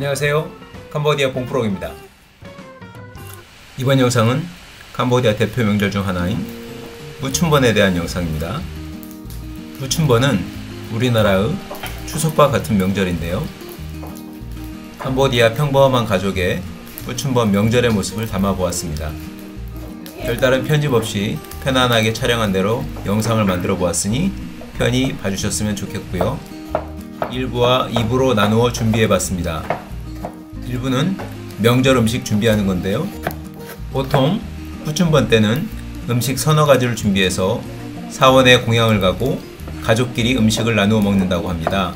안녕하세요. 캄보디아 봉프롱입니다. 이번 영상은 캄보디아 대표 명절 중 하나인 무춘번에 대한 영상입니다. 무춘번은 우리나라의 추석과 같은 명절인데요. 캄보디아 평범한 가족의 무춘번 명절의 모습을 담아보았습니다. 별다른 편집 없이 편안하게 촬영한 대로 영상을 만들어 보았으니 편히 봐주셨으면 좋겠고요. 1부와 2부로 나누어 준비해봤습니다. 1부는 명절 음식 준비하는 건데요. 보통 무춘번 때는 음식 서너 가지를 준비해서 사원에 공양을 가고 가족끼리 음식을 나누어 먹는다고 합니다.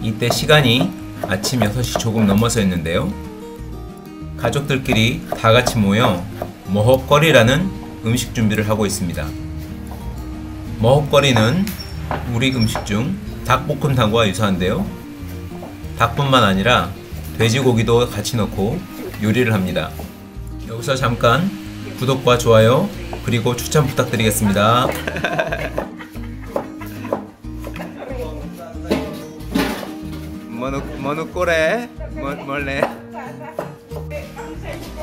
이때 시간이 아침 6시 조금 넘어서였는데요. 가족들끼리 다 같이 모여 머헛거리라는 음식 준비를 하고 있습니다. 머헛거리는 우리 음식 중 닭볶음탕과 유사한데요. 닭뿐만 아니라 돼지고기도 같이 넣고 요리를 합니다. 여기서 잠깐 구독과 좋아요 그리고 추천 부탁드리겠습니다.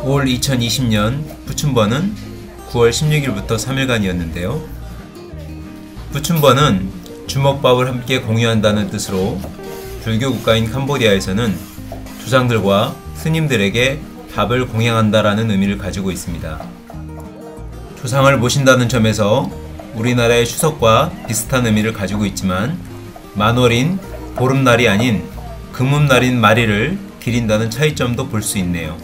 올 2020년 무춘번은 9월 16일부터 3일간이었는데요. 무춘번은 주먹밥을 함께 공유한다는 뜻으로 불교 국가인 캄보디아에서는 조상들과 스님들에게 밥을 공양한다라는 의미를 가지고 있습니다. 조상을 모신다는 점에서 우리나라의 추석과 비슷한 의미를 가지고 있지만 만월인 보름날이 아닌 금음날인 말일을 기린다는 차이점도 볼 수 있네요.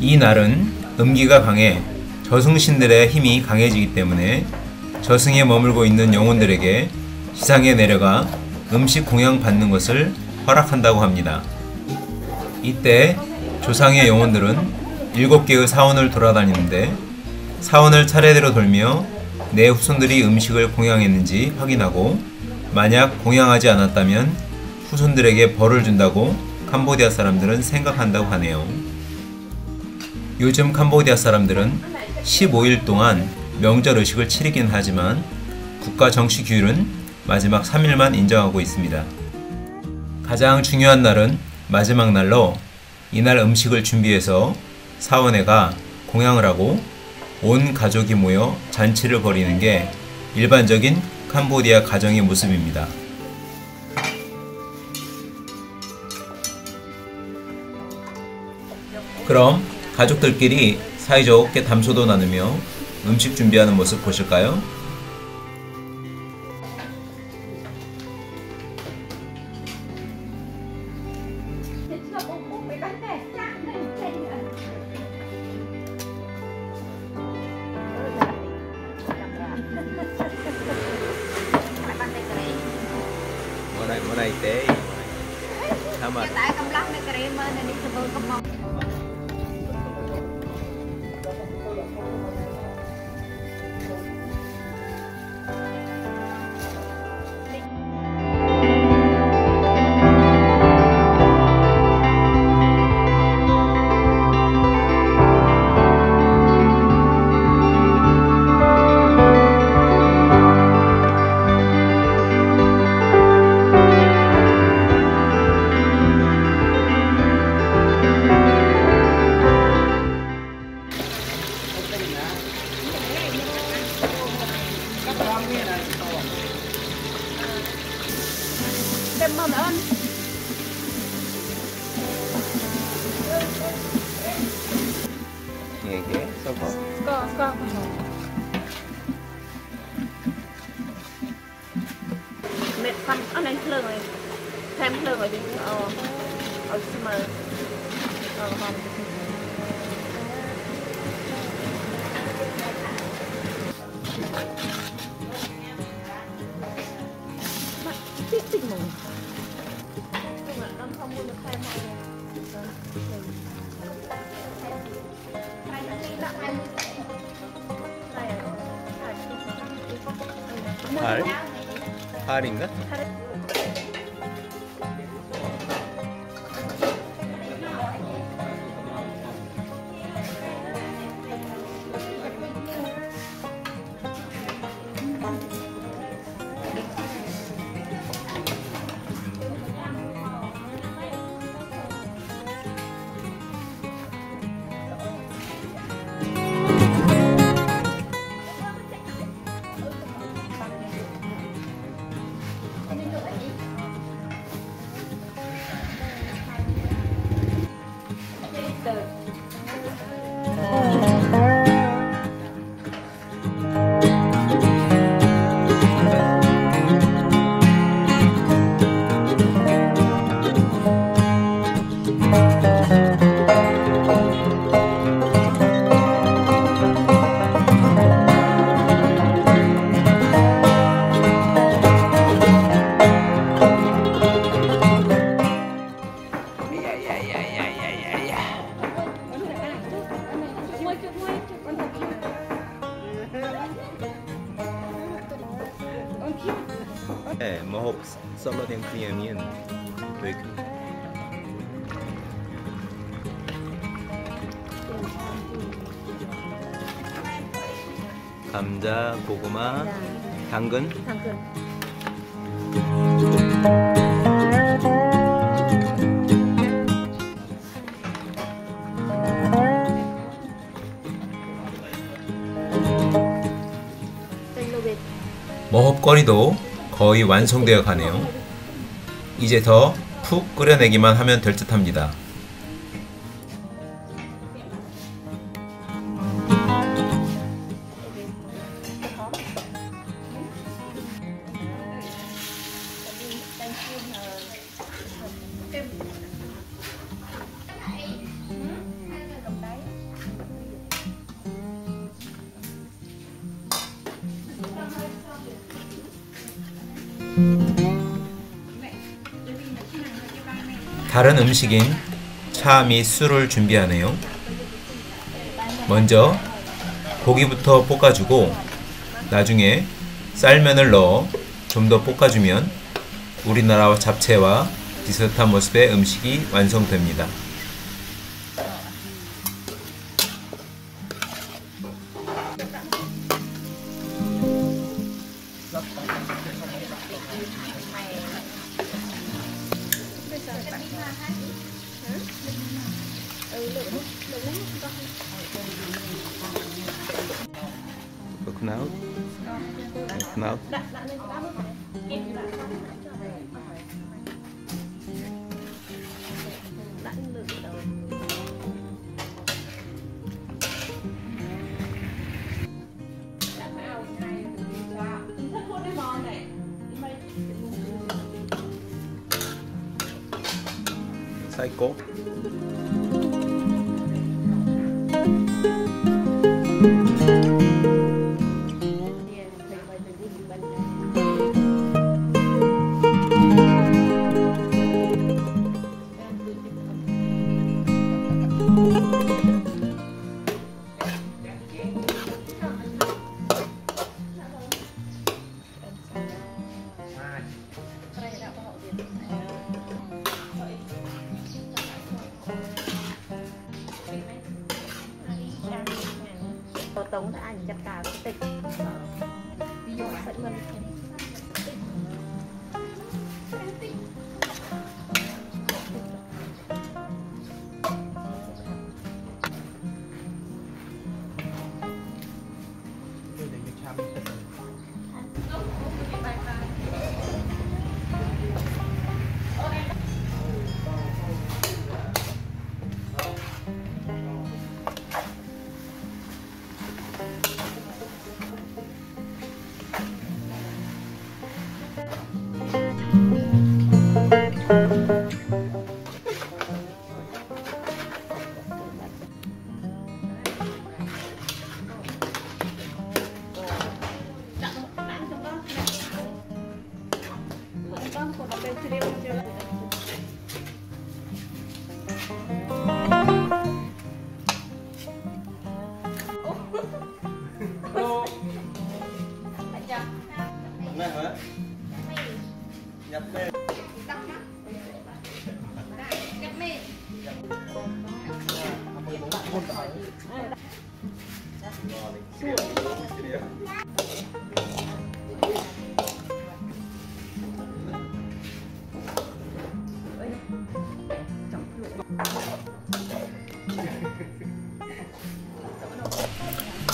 이 날은 음기가 강해 저승신들의 힘이 강해지기 때문에 저승에 머물고 있는 영혼들에게 지상에 내려가 음식 공양받는 것을 허락한다고 합니다. 이때 조상의 영혼들은 7개의 사원을 돌아다니는데 사원을 차례대로 돌며 내 후손들이 음식을 공양했는지 확인하고 만약 공양하지 않았다면 후손들에게 벌을 준다고 캄보디아 사람들은 생각한다고 하네요. 요즘 캄보디아 사람들은 15일 동안 명절 의식을 치르긴 하지만 국가 정식 휴일은 마지막 3일만 인정하고 있습니다. 가장 중요한 날은 마지막 날로 이날 음식을 준비해서 사원회가 공양을 하고 온 가족이 모여 잔치를 벌이는 게 일반적인 캄보디아 가정의 모습입니다. 그럼 가족들끼리 사이좋게 담소도 나누며 음식 준비하는 모습 보실까요? 파리인가? 감자, 고구마, 당근. 머헛거리도 거의 완성되어 가네요. 이제 더 푹 끓여내기만 하면 될 듯합니다. 다른 음식인 차 및 술을 준비하네요. 먼저 고기부터 볶아주고 나중에 쌀면을 넣어 좀 더 볶아주면 우리나라 잡채와 비슷한 모습의 음식이 완성됩니다. 사이코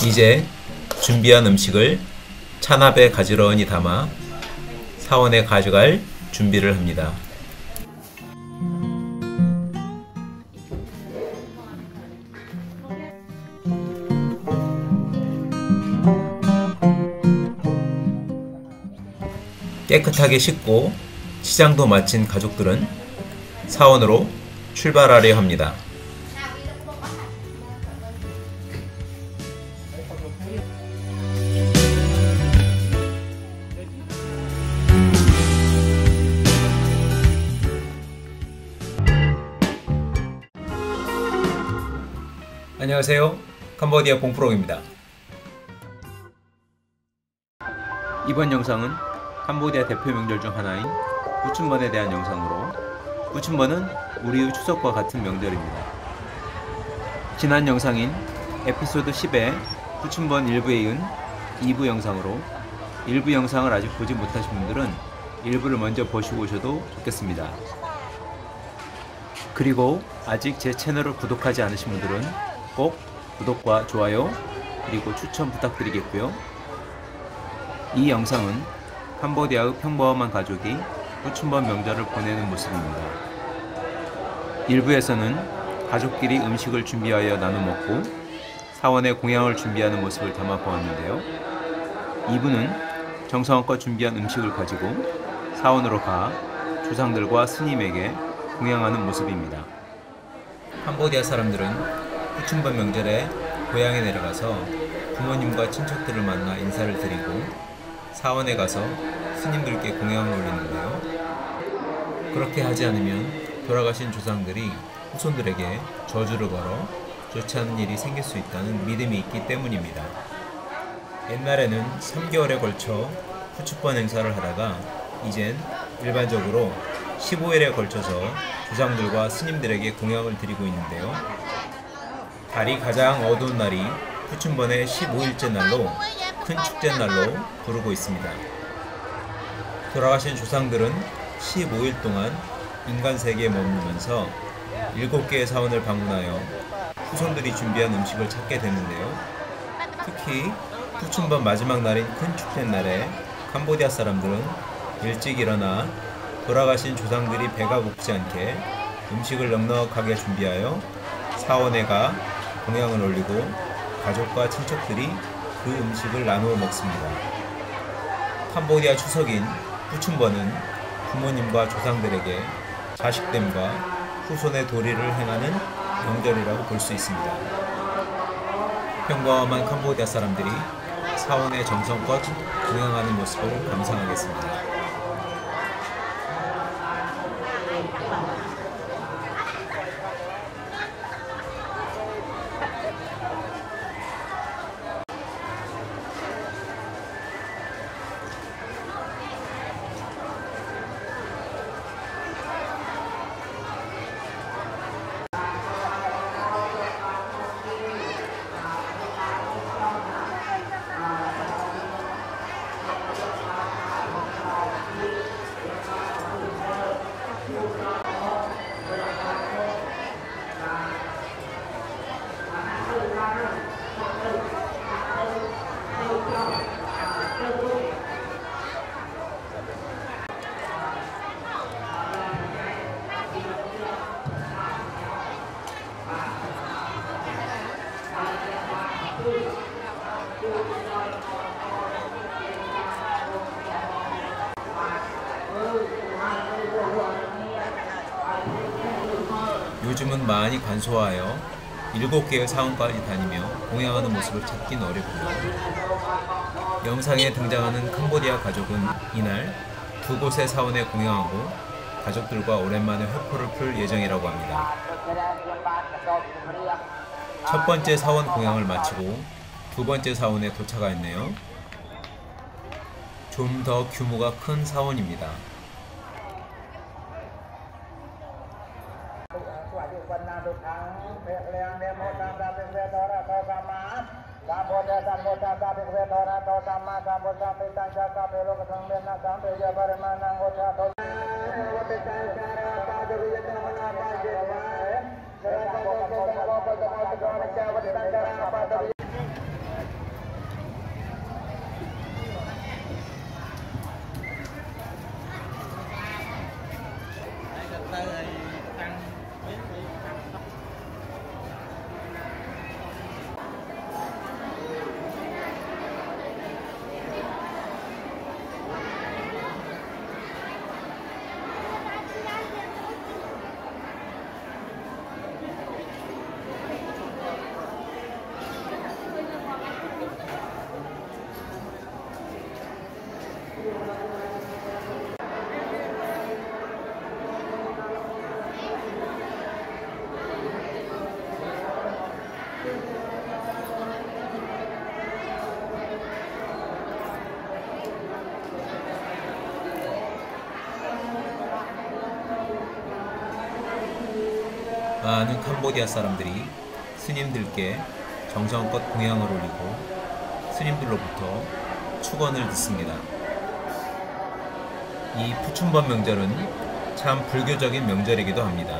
이제 준비한 음식을 찬압에 가지런히 담아 사원에 가져갈 준비를 합니다. 깨끗하게 씻고 치장도 마친 가족들은 사원으로 출발하려 합니다. 안녕하세요. 캄보디아 봉프롱입니다. 이번 영상은 캄보디아 대표 명절 중 하나인 무춘번에 대한 영상으로, 무춘번은 우리의 추석과 같은 명절입니다. 지난 영상인 에피소드 10의 무춘번 1부에 이은 2부 영상으로, 1부 영상을 아직 보지 못하신 분들은 1부를 먼저 보시고 오셔도 좋겠습니다. 그리고 아직 제 채널을 구독하지 않으신 분들은 꼭 구독과 좋아요 그리고 추천 부탁드리겠고요. 이 영상은 캄보디아의 평범한 가족이 무춘번 명절을 보내는 모습입니다. 일부에서는 가족끼리 음식을 준비하여 나눠 먹고 사원의 공양을 준비하는 모습을 담아 보았는데요. 2부는 정성껏 준비한 음식을 가지고 사원으로 가 조상들과 스님에게 공양하는 모습입니다. 캄보디아 사람들은 무춘번 명절에 고향에 내려가서 부모님과 친척들을 만나 인사를 드리고 사원에 가서 스님들께 공양을 올리는데요. 그렇게 하지 않으면 돌아가신 조상들이 후손들에게 저주를 걸어 좋지 않은 일이 생길 수 있다는 믿음이 있기 때문입니다. 옛날에는 3개월에 걸쳐 후추번 행사를 하다가 이젠 일반적으로 15일에 걸쳐서 조상들과 스님들에게 공양을 드리고 있는데요. 달이 가장 어두운 날이 무춘번의 15일째 날로 큰 축제날로 부르고 있습니다. 돌아가신 조상들은 15일 동안 인간세계에 머물면서 7개의 사원을 방문하여 후손들이 준비한 음식을 찾게 되는데요. 특히 무춘번 마지막 날인 큰 축제날에 캄보디아 사람들은 일찍 일어나 돌아가신 조상들이 배가 고프지 않게 음식을 넉넉하게 준비하여 사원에 가 공양을 올리고 가족과 친척들이 그 음식을 나누어 먹습니다. 캄보디아 추석인 무춘번은 부모님과 조상들에게 자식됨과 후손의 도리를 행하는 명절이라고 볼 수 있습니다. 평범한 캄보디아 사람들이 사원의 정성껏 공양하는 모습을 감상하겠습니다. 요즘은 많이 간소화하여 7개의 사원까지 다니며 공양하는 모습을 찾긴 어렵고요. 영상에 등장하는 캄보디아 가족은 이날 2곳의 사원에 공양하고 가족들과 오랜만에 회포를 풀 예정이라고 합니다. 첫 번째 사원 공양을 마치고 두 번째 사원에 도착하였네요. 좀 더 규모가 큰 사원입니다. 많은 캄보디아 사람들이 스님들께 정성껏 공양을 올리고 스님들로부터 축원을 듣습니다. 이 무춘번 명절은 참 불교적인 명절이기도 합니다.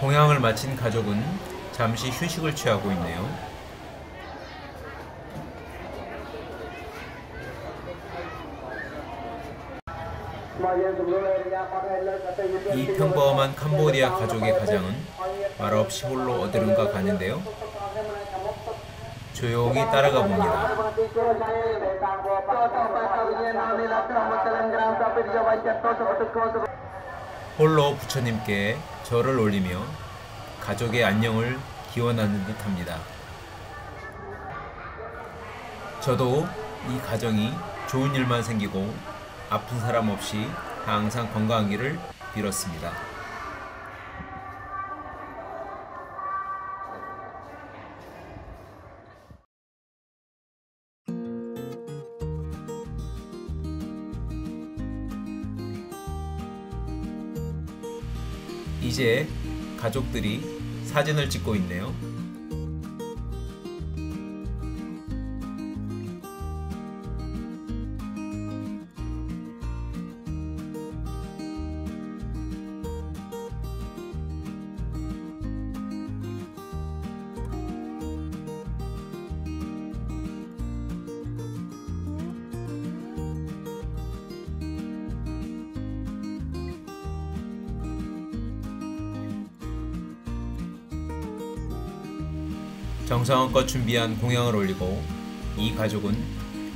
공양을 마친 가족은 잠시 휴식을 취하고 있네요. 이 평범한 캄보디아 가족의 가장은 말없이 홀로 어디론가 가는데요. 조용히 따라가 봅니다. 홀로 부처님께 절을 올리며 가족의 안녕을 기원하는 듯합니다. 저도 이 가정이 좋은 일만 생기고 아픈 사람 없이 항상 건강하기를 빌었습니다. 이제 가족들이 사진을 찍고 있네요. 정성껏 준비한 공양을 올리고 이 가족은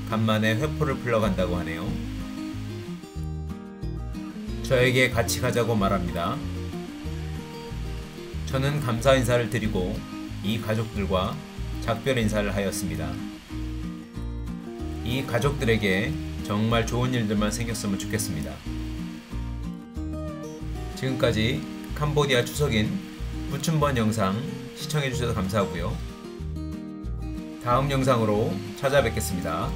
간만에 회포를 풀러간다고 하네요. 저에게 같이 가자고 말합니다. 저는 감사 인사를 드리고 이 가족들과 작별 인사를 하였습니다. 이 가족들에게 정말 좋은 일들만 생겼으면 좋겠습니다. 지금까지 캄보디아 추석인 무춘번 영상 시청해주셔서 감사하고요. 다음 영상으로 찾아뵙겠습니다.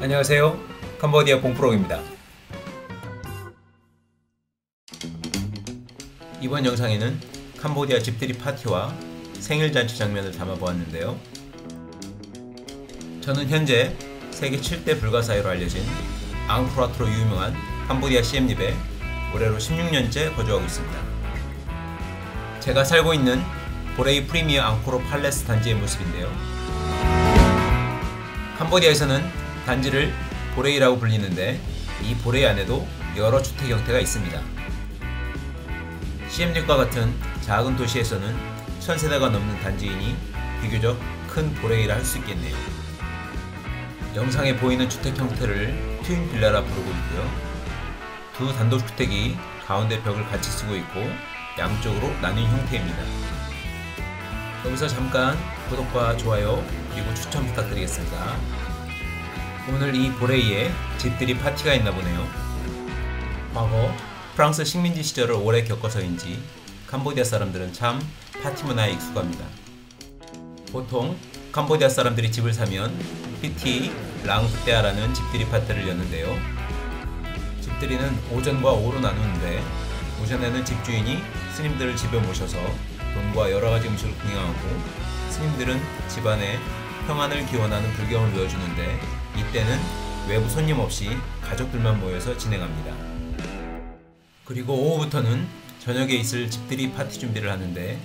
안녕하세요. 캄보디아 봉프롱입니다. 이번 영상에는 캄보디아 집들이 파티와 생일잔치 장면을 담아보았는데요. 저는 현재 세계 7대 불가사의로 알려진 앙코르와트로 유명한 캄보디아 시엠립에 올해로 16년째 거주하고 있습니다. 제가 살고 있는 보레이 프리미어 앙코르 팔레스 단지의 모습인데요. 캄보디아에서는 단지를 보레이라고 불리는데 이 보레이 안에도 여러 주택 형태가 있습니다. 시엠립과 같은 작은 도시에서는 1000세대가 넘는 단지이니 비교적 큰 보레이라 할 수 있겠네요. 영상에 보이는 주택 형태를 트윈 빌라라 부르고 있고요. 두 단독주택이 가운데 벽을 같이 쓰고 있고 양쪽으로 나뉜 형태입니다. 여기서 잠깐 구독과 좋아요 그리고 추천 부탁드리겠습니다. 오늘 이 보레이에 집들이 파티가 있나보네요. 과거 프랑스 식민지 시절을 오래 겪어서인지 캄보디아 사람들은 참 파티 문화에 익숙합니다. 보통 캄보디아 사람들이 집을 사면 피티, 랑푸떼아라는 집들이 파티를 여는데요. 집들이는 오전과 오후로 나누는데 오전에는 집주인이 스님들을 집에 모셔서 돈과 여러가지 음식을 공양하고 스님들은 집안에 평안을 기원하는 불경을 외워주는데 이때는 외부 손님 없이 가족들만 모여서 진행합니다. 그리고 오후부터는 저녁에 있을 집들이 파티 준비를 하는데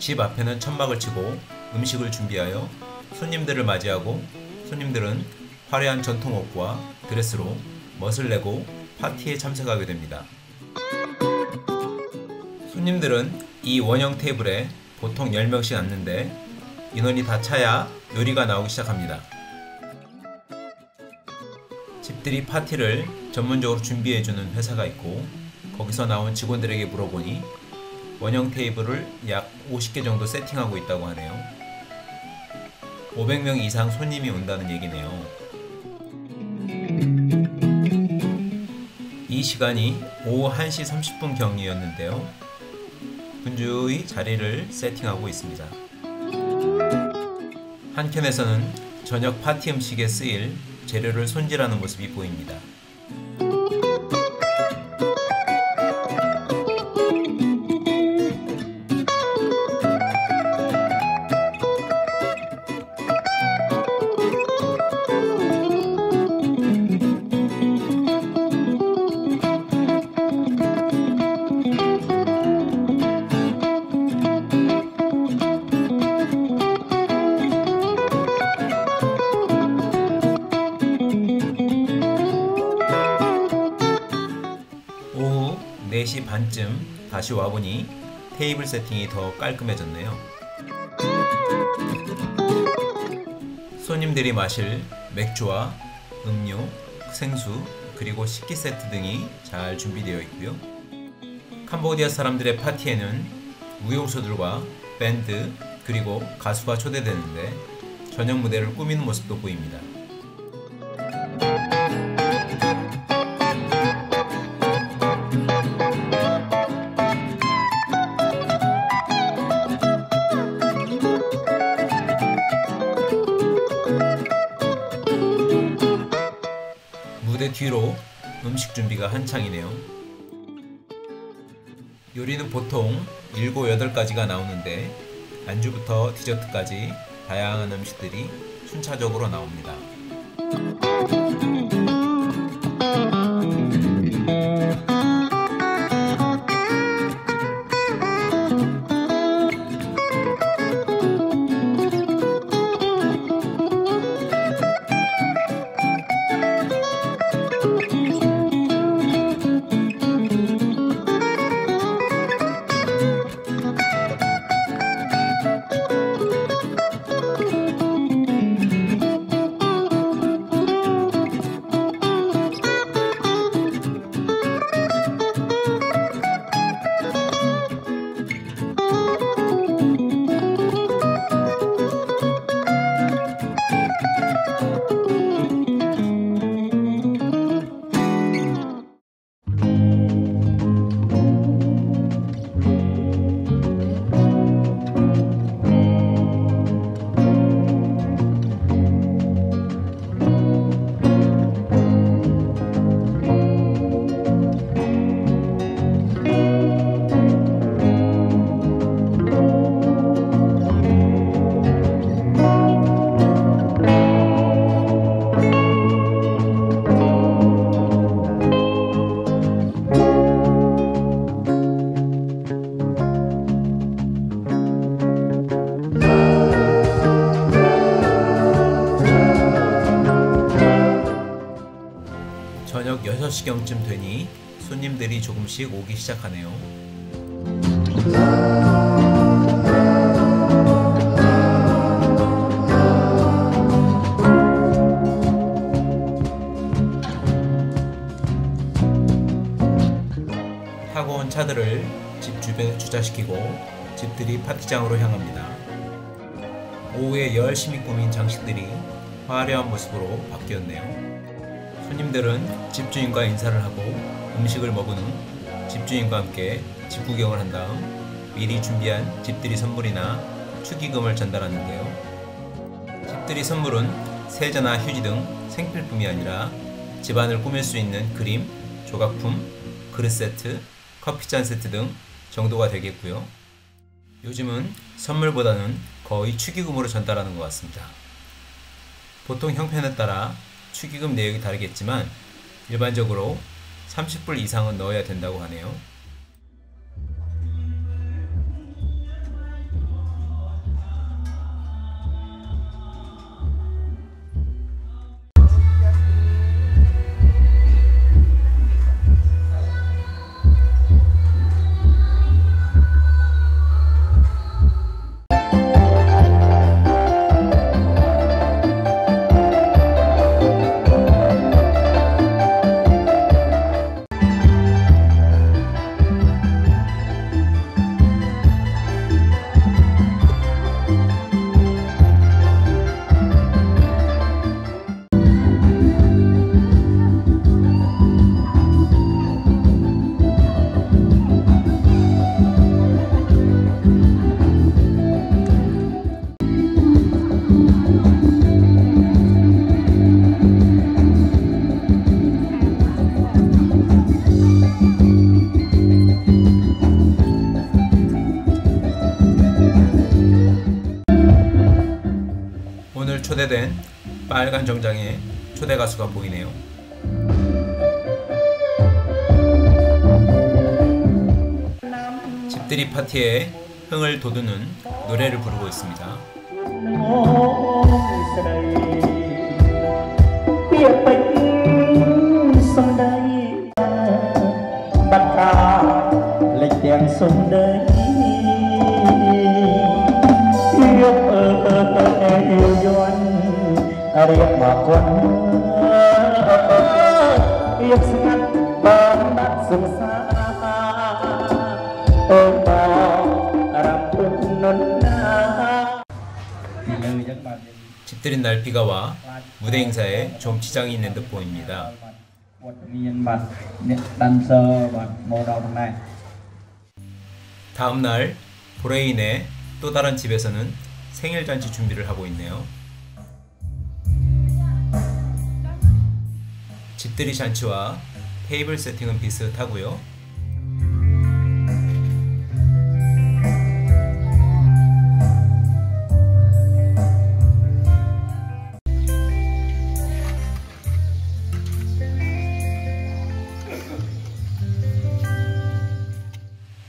집 앞에는 천막을 치고 음식을 준비하여 손님들을 맞이하고 손님들은 화려한 전통 옷과 드레스로 멋을 내고 파티에 참석하게 됩니다. 손님들은 이 원형 테이블에 보통 10명씩 앉는데 인원이 다 차야 요리가 나오기 시작합니다. 집들이 파티를 전문적으로 준비해주는 회사가 있고 거기서 나온 직원들에게 물어보니 원형 테이블을 약 50개 정도 세팅하고 있다고 하네요. 500명 이상 손님이 온다는 얘기네요. 이 시간이 오후 1시 30분 경이었는데요. 분주히 자리를 세팅하고 있습니다. 한켠에서는 저녁 파티 음식에 쓰일 재료를 손질하는 모습이 보입니다. 오후 4시 반쯤 다시 와보니 테이블 세팅이 더 깔끔해졌네요. 손님들이 마실 맥주와 음료, 생수, 그리고 식기 세트 등이 잘 준비되어 있고요. 캄보디아 사람들의 파티에는 무용수들과 밴드, 그리고 가수가 초대되는데 저녁 무대를 꾸미는 모습도 보입니다. 무대 뒤로 음식 준비가 한창이네요. 요리는 보통 7, 8가지가 나오는데 안주부터 디저트까지 다양한 음식들이 순차적으로 나옵니다. 6시경쯤 되니 손님들이 조금씩 오기 시작하네요. 타고 온 차들을 집 주변에 주차시키고 집들이 파티장으로 향합니다. 오후에 열심히 꾸민 장식들이 화려한 모습으로 바뀌었네요. 손님들은 집주인과 인사를 하고 음식을 먹은 후 집주인과 함께 집 구경을 한 다음 미리 준비한 집들이 선물이나 축의금을 전달하는데요. 집들이 선물은 세제나 휴지 등 생필품이 아니라 집안을 꾸밀 수 있는 그림, 조각품, 그릇 세트, 커피잔 세트 등 정도가 되겠고요. 요즘은 선물보다는 거의 축의금으로 전달하는 것 같습니다. 보통 형편에 따라 축의금 내역이 다르겠지만 일반적으로 30불 이상은 넣어야 된다고 하네요. 초대된 빨간 정장의 초대 가수가 보이네요. 집들이 파티에 흥을 돋우는 노래를 부르고 있습니다. 집들인 날비가와 무대 행사에 좀 지장이 있는 듯 보입니다. 다음 날 보레이네 또 다른 집에서는 생일 잔치 준비를 하고 있네요. 집들이 잔치와 테이블 세팅은 비슷하고요.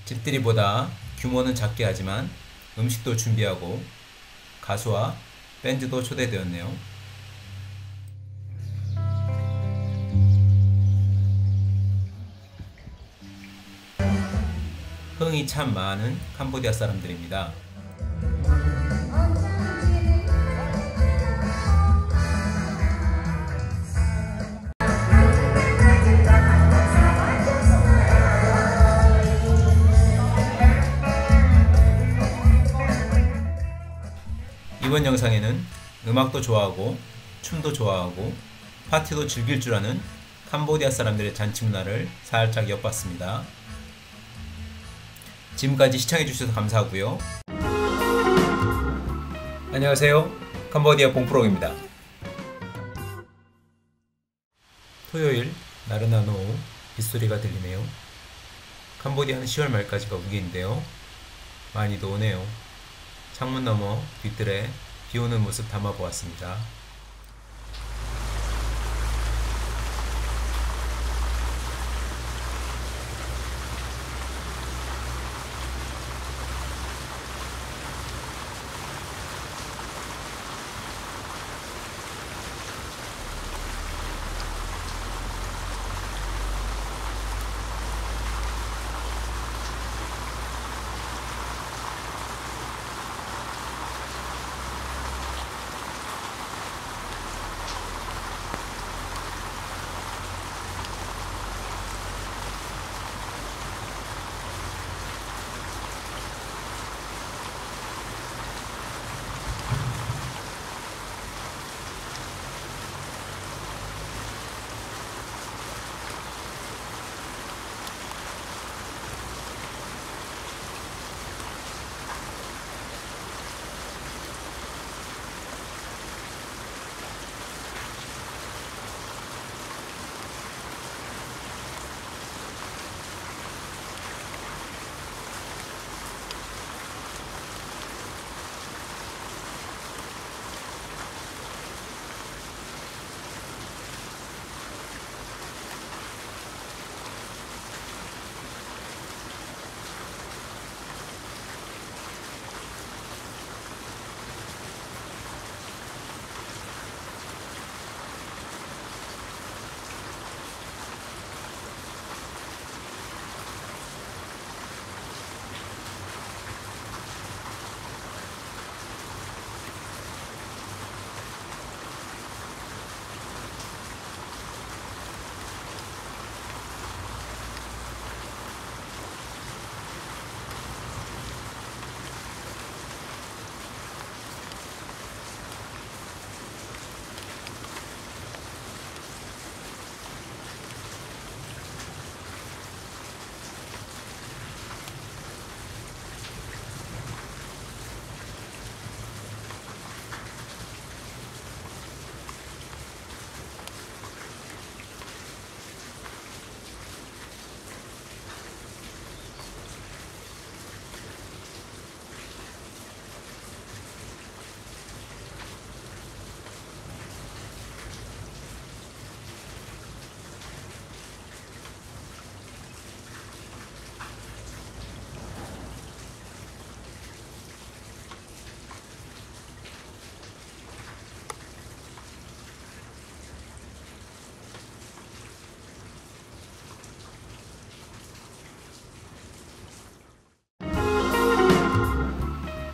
집들이보다 규모는 작게 하지만 음식도 준비하고 가수와 밴드도 초대되었네요. 흥이 참 많은 캄보디아 사람들입니다. 이번 영상에는 음악도 좋아하고 춤도 좋아하고 파티도 즐길 줄 아는 캄보디아 사람들의 잔치 문화를 살짝 엿봤습니다. 지금까지 시청해주셔서 감사하고요. 안녕하세요. 캄보디아 봉프롱입니다. 토요일 나른한 오후 빗소리가 들리네요. 캄보디아는 10월 말까지가 우기인데요. 많이도 오네요. 창문 너머 뒤뜰에 비오는 모습 담아보았습니다.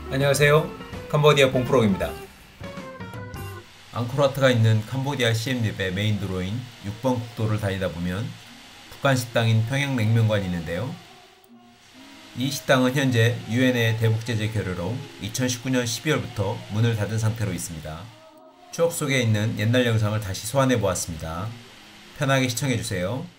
안녕하세요. 캄보디아 봉프록입니다. 앙코르와트가 있는 캄보디아 시엠립의 메인 도로인 6번 국도를 다니다 보면 북한 식당인 평양냉면관이 있는데요. 이 식당은 현재 유엔의 대북제재 결의로 2019년 12월부터 문을 닫은 상태로 있습니다. 추억 속에 있는 옛날 영상을 다시 소환해 보았습니다. 편하게 시청해주세요.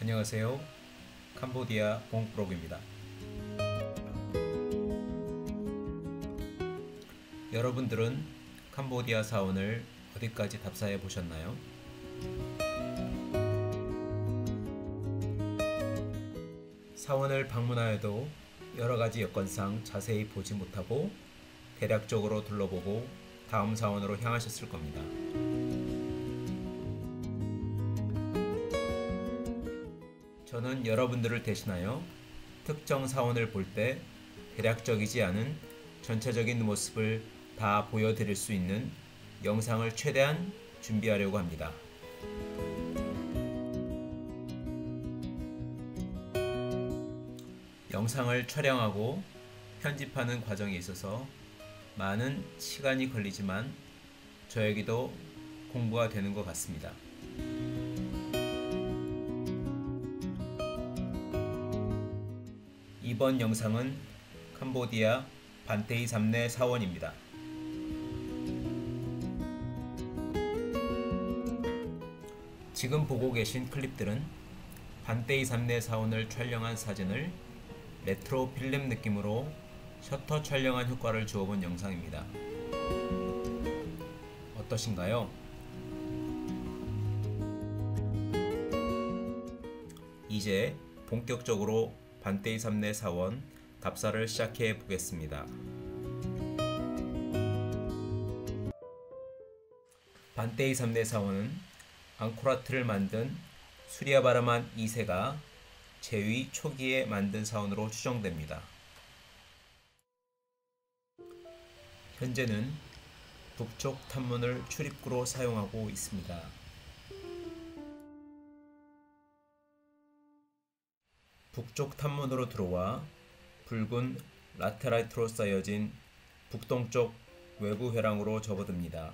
안녕하세요. 캄보디아 봉프록입니다. 여러분들은 캄보디아 사원을 어디까지 답사해 보셨나요? 사원을 방문하여도 여러가지 여건상 자세히 보지 못하고 대략적으로 둘러보고 다음 사원으로 향하셨을 겁니다. 저는 여러분들을 대신하여 특정 사원을 볼 때 대략적이지 않은 전체적인 모습을 다 보여드릴 수 있는 영상을 최대한 준비하려고 합니다. 영상을 촬영하고 편집하는 과정에 있어서 많은 시간이 걸리지만 저에게도 공부가 되는 것 같습니다. 이번 영상은 캄보디아 반테이 삼내 사원입니다. 지금 보고 계신 클립들은 반테이 삼내 사원을 촬영한 사진을 레트로 필름 느낌으로 셔터 촬영한 효과를 주어본 영상입니다. 어떠신가요? 이제 본격적으로 반테이 삼내 사원 답사를 시작해 보겠습니다. 반테이 삼내 사원은 앙코르와트를 만든 수리아바르만 2세가 제위 초기에 만든 사원으로 추정됩니다. 현재는 북쪽 탐문을 출입구로 사용하고 있습니다. 북쪽 탐문으로 들어와 붉은 라테라이트로 쌓여진 북동쪽 외부 회랑으로 접어듭니다.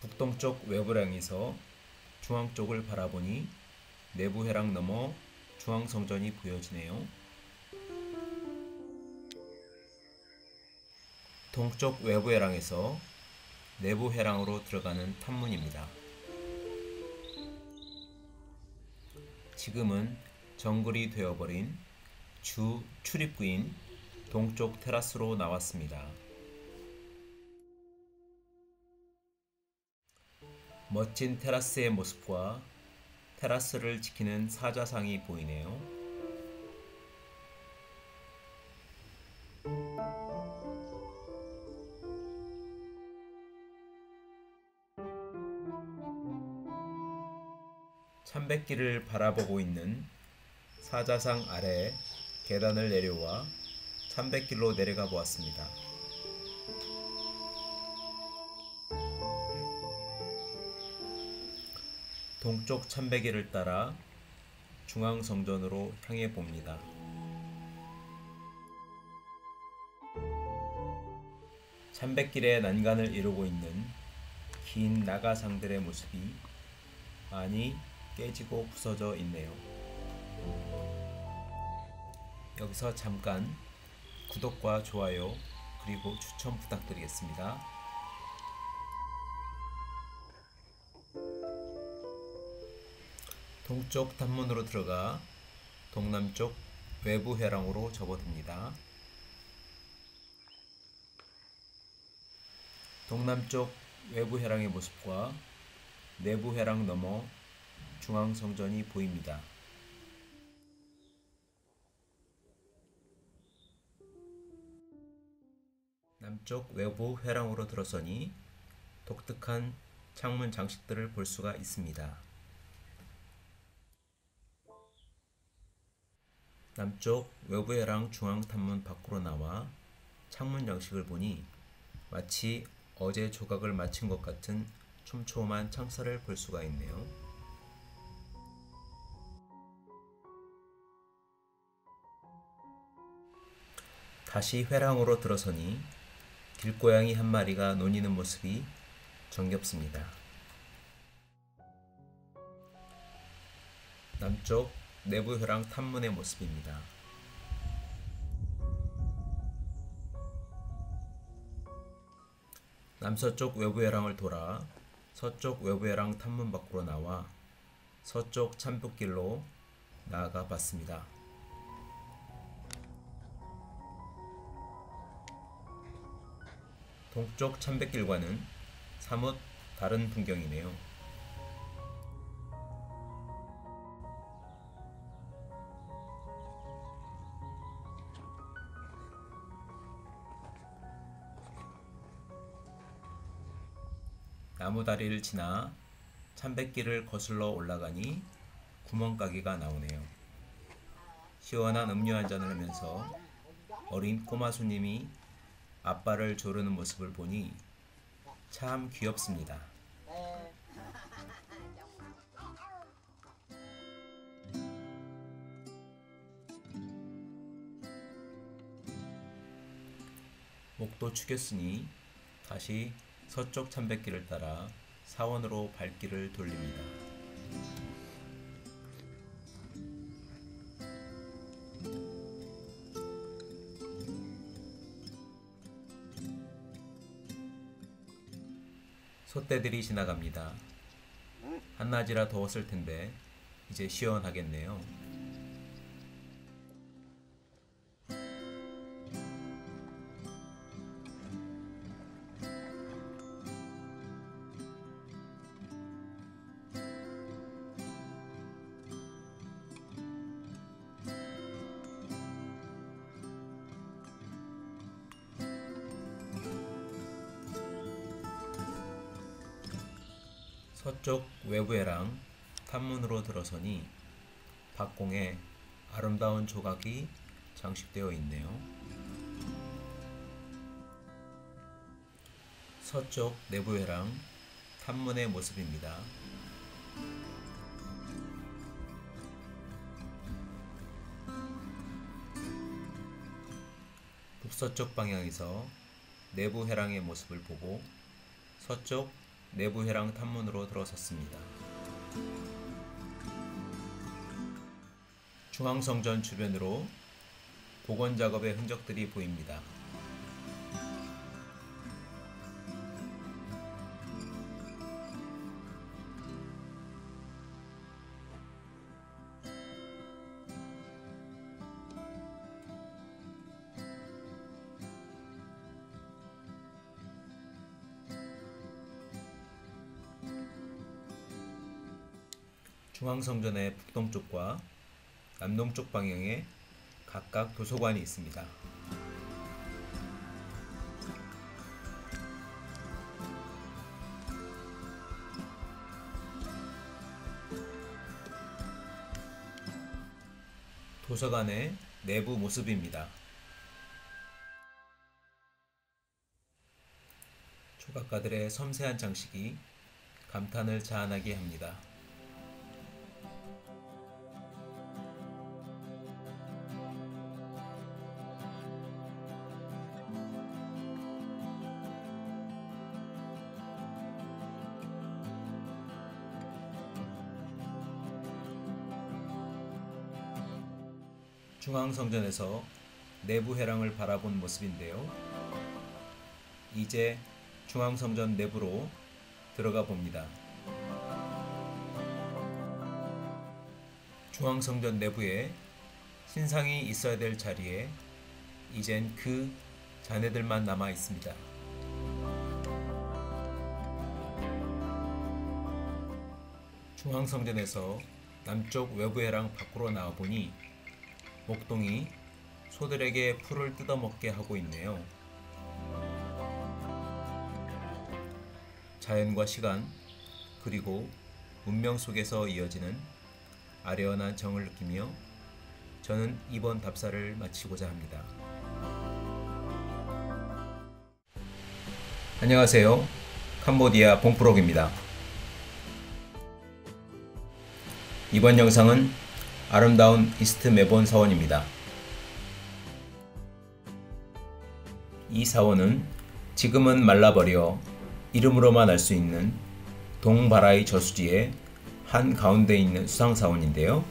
북동쪽 외부 회랑에서 중앙 쪽을 바라보니 내부 회랑 넘어 중앙 성전이 보여지네요. 동쪽 외부 회랑에서 내부 회랑으로 들어가는 탐문입니다. 지금은 정글이 되어버린 주 출입구인 동쪽 테라스로 나왔습니다. 멋진 테라스의 모습과 테라스를 지키는 사자상이 보이네요. 참배길을 바라보고 있는 사자상 아래 계단을 내려와 참배길로 내려가 보았습니다. 동쪽 참배길을 따라 중앙성전으로 향해 봅니다. 참배길의 난간을 이루고 있는 긴 나가상들의 모습이 많이 깨지고 부서져 있네요. 여기서 잠깐 구독과 좋아요 그리고 추천 부탁드리겠습니다. 동쪽 탐문으로 들어가 동남쪽 외부 회랑으로 접어듭니다. 동남쪽 외부 회랑의 모습과 내부 회랑 넘어 중앙 성전이 보입니다. 남쪽 외부 회랑으로 들어서니 독특한 창문 장식들을 볼 수가 있습니다. 남쪽 외부회랑 중앙탐문 밖으로 나와 창문 양식을 보니 마치 어제 조각을 마친 것 같은 촘촘한 창살을 볼 수가 있네요. 다시 회랑으로 들어서니 길고양이 한 마리가 노니는 모습이 정겹습니다. 남쪽 내부 회랑 탐문의 모습입니다. 남서쪽 외부 회랑을 돌아 서쪽 외부 회랑 탐문 밖으로 나와 서쪽 참배길로 나아가 봤습니다. 동쪽 참배길과는 사뭇 다른 풍경이네요. 나무다리를 지나 참배길을 거슬러 올라가니 구멍가게가 나오네요. 시원한 음료 한잔을 하면서 어린 꼬마 손님이 앞발을 조르는 모습을 보니 참 귀엽습니다. 목도 축였으니 다시 서쪽 참배길을 따라 사원으로 발길을 돌립니다. 소떼들이 지나갑니다. 한낮이라 더웠을 텐데 이제 시원하겠네요. 서쪽 외부회랑 탐문으로 들어서니 박공에 아름다운 조각이 장식되어 있네요. 서쪽 내부회랑 탐문의 모습입니다. 북서쪽 방향에서 내부회랑의 모습을 보고 서쪽 내부회랑 탐문으로 들어섰습니다. 중앙성전 주변으로 복원작업의 흔적들이 보입니다. 중앙성전의 북동쪽과 남동쪽 방향에 각각 도서관이 있습니다. 도서관의 내부 모습입니다. 조각가들의 섬세한 장식이 감탄을 자아나게 합니다. 중앙성전에서 내부회랑을 바라본 모습인데요. 이제 중앙성전 내부로 들어가 봅니다. 중앙성전 내부에 신상이 있어야 될 자리에 이젠 그 잔해들만 남아 있습니다. 중앙성전에서 남쪽 외부회랑 밖으로 나와보니 목동이 소들에게 풀을 뜯어먹게 하고 있네요. 자연과 시간 그리고 문명 속에서 이어지는 아련한 정을 느끼며 저는 이번 답사를 마치고자 합니다. 안녕하세요. 캄보디아 봉프록입니다. 이번 영상은 아름다운 이스트 메본 사원입니다. 이 사원은 지금은 말라버려 이름으로만 알 수 있는 동바라이 저수지의 한가운데 있는 수상사원인데요.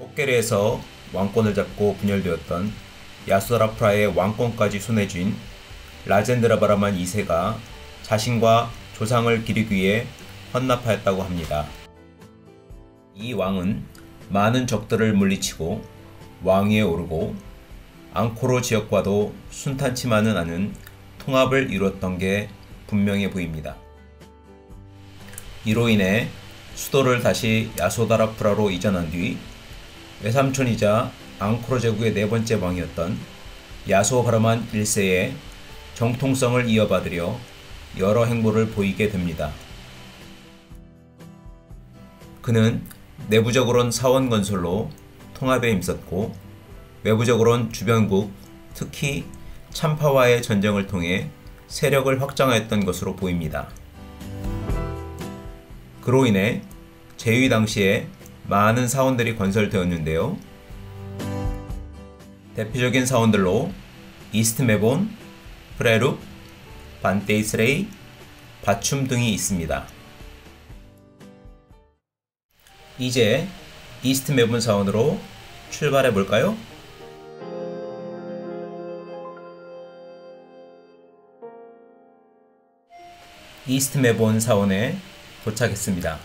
옥게레에서 왕권을 잡고 분열되었던 야수라프라의 왕권까지 손에 쥔 라젠드라바라만 2세가 자신과 조상을 기리기 위해 헌납하였다고 합니다. 이 왕은 많은 적들을 물리치고 왕위에 오르고 앙코르 지역과도 순탄치만은 않은 통합을 이뤘던 게 분명해 보입니다. 이로 인해 수도를 다시 야소다라프라로 이전한 뒤 외삼촌이자 앙코르 제국의 네 번째 왕이었던 야소바르만 1세의 정통성을 이어받으려 여러 행보를 보이게 됩니다. 그는 내부적으론 사원 건설로 통합에 힘썼고 외부적으론 주변국, 특히 참파와의 전쟁을 통해 세력을 확장하였던 것으로 보입니다. 그로 인해 제위 당시에 많은 사원들이 건설되었는데요. 대표적인 사원들로 이스트 메본, 프레룩, 반테이 삼내, 바춤 등이 있습니다. 이제 이스트 메본 사원으로 출발해 볼까요? 이스트 메본 사원에 도착했습니다.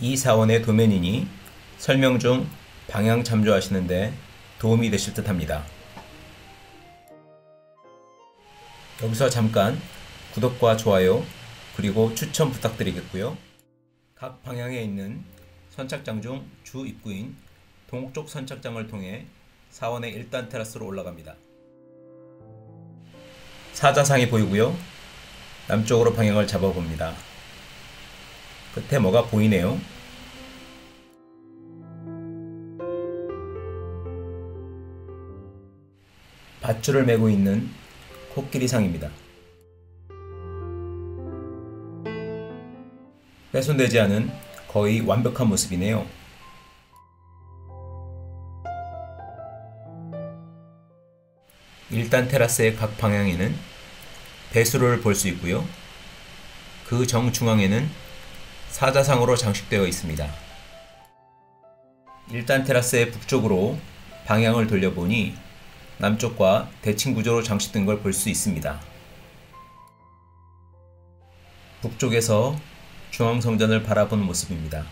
이 사원의 도면이니 설명 중 방향 참조하시는데 도움이 되실 듯 합니다. 여기서 잠깐 구독과 좋아요 그리고 추천 부탁드리겠고요. 각 방향에 있는 선착장 중 주 입구인 동쪽 선착장을 통해 사원의 1단 테라스로 올라갑니다. 사자상이 보이고요. 남쪽으로 방향을 잡아봅니다. 끝에 뭐가 보이네요. 밧줄을 메고 있는 코끼리상입니다. 훼손되지 않은 거의 완벽한 모습이네요. 일단 테라스의 각 방향에는 배수로를 볼 수 있고요. 그 정중앙에는 사자상으로 장식되어 있습니다. 일단 테라스의 북쪽으로 방향을 돌려보니 남쪽과 대칭 구조로 장식된 걸 볼 수 있습니다. 북쪽에서 중앙성전을 바라본 모습입니다.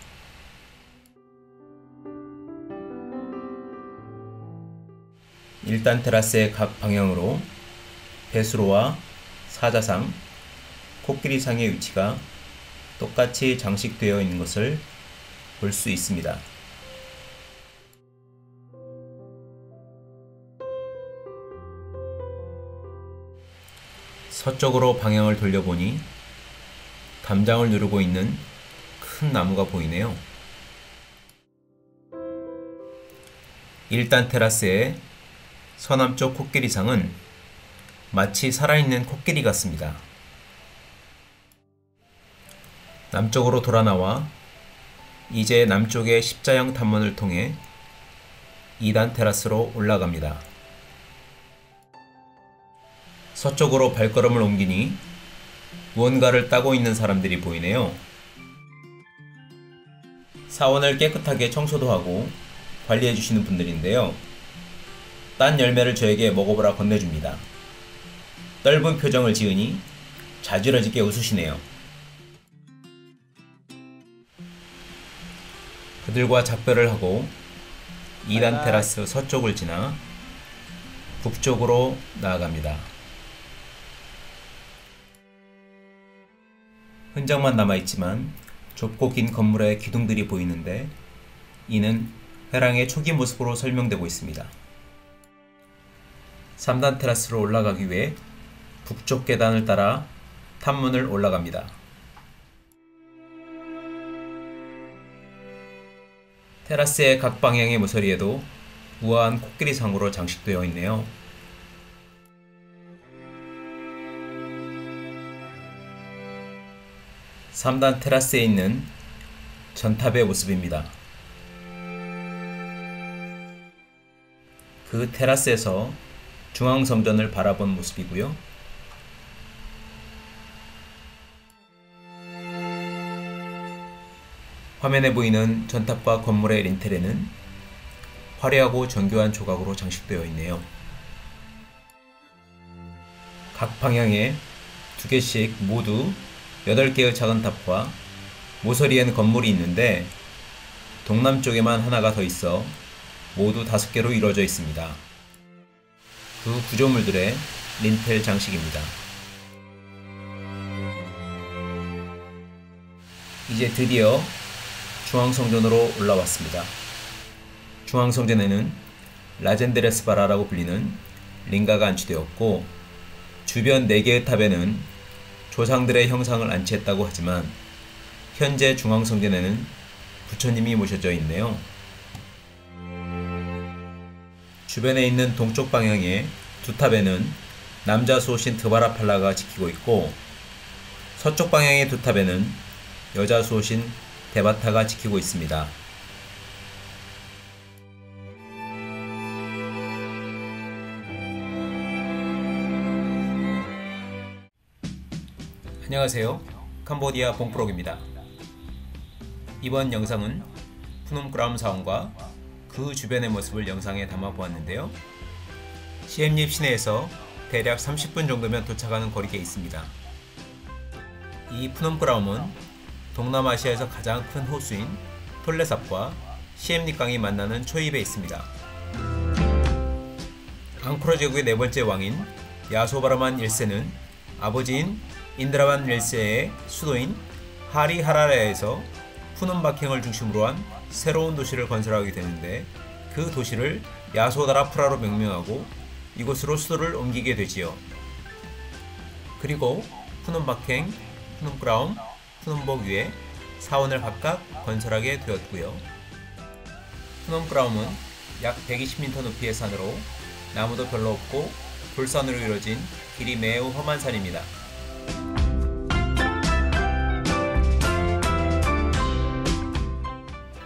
일단 테라스의 각 방향으로 배수로와 사자상, 코끼리상의 위치가 똑같이 장식되어 있는 것을 볼 수 있습니다. 서쪽으로 방향을 돌려보니 담장을 누르고 있는 큰 나무가 보이네요. 일단 테라스의 서남쪽 코끼리상은 마치 살아있는 코끼리 같습니다. 남쪽으로 돌아나와 이제 남쪽의 십자형 탐문을 통해 2단 테라스로 올라갑니다. 서쪽으로 발걸음을 옮기니 무언가를 따고 있는 사람들이 보이네요. 사원을 깨끗하게 청소도 하고 관리해주시는 분들인데요. 딴 열매를 저에게 먹어보라 건네줍니다. 떫은 표정을 지으니 자지러지게 웃으시네요. 그들과 작별을 하고 2단 테라스 서쪽을 지나 북쪽으로 나아갑니다. 흔적만 남아있지만 좁고 긴 건물의 기둥들이 보이는데 이는 회랑의 초기 모습으로 설명되고 있습니다. 3단 테라스로 올라가기 위해 북쪽 계단을 따라 탐문을 올라갑니다. 테라스의 각 방향의 모서리에도 우아한 코끼리상으로 장식되어 있네요. ]3단 테라스에 있는 전탑의 모습입니다. 그 테라스에서 중앙성전을 바라본 모습이고요. 화면에 보이는 전탑과 건물의 린텔에는 화려하고 정교한 조각으로 장식되어 있네요. 각 방향에 2개씩 모두 8개의 작은 탑과 모서리엔 건물이 있는데 동남쪽에만 하나가 더 있어 모두 5개로 이루어져 있습니다. 그 구조물들의 린텔 장식입니다. 이제 드디어 중앙성전으로 올라왔습니다. 중앙성전에는 라젠데레스바라라고 불리는 링가가 안치되었고 주변 4개의 탑에는 조상들의 형상을 안치했다고 하지만 현재 중앙성전에는 부처님이 모셔져 있네요. 주변에 있는 동쪽 방향의 2 탑에는 남자 수호신 드바라팔라가 지키고 있고 서쪽 방향의 2 탑에는 여자 수호신 데바타가 지키고 있습니다. 안녕하세요. 캄보디아 봉프록입니다. 이번 영상은 프놈크롬 사원과 그 주변의 모습을 영상에 담아 보았는데요. 시엠립 시내에서 대략 30분 정도면 도착하는 거리에 있습니다. 이 프놈크롬은 동남아시아에서 가장 큰 호수인 톨레삽과 시엠립강이 만나는 초입에 있습니다. 앙코르 제국의 4번째 왕인 야소바르만 1세는 아버지인 인드라만 1세의 수도인 하리하라레에서 푸놈바킹을 중심으로 한 새로운 도시를 건설하게 되는데 그 도시를 야소다라프라로 명명하고 이곳으로 수도를 옮기게 되지요. 그리고 푸놈바킹, 푸놈크롬, 푸놈복 위에 사원을 각각 건설하게 되었고요. 푸놈크롬은 약 120m 높이의 산으로 나무도 별로 없고 돌산으로 이루어진 길이 매우 험한 산입니다.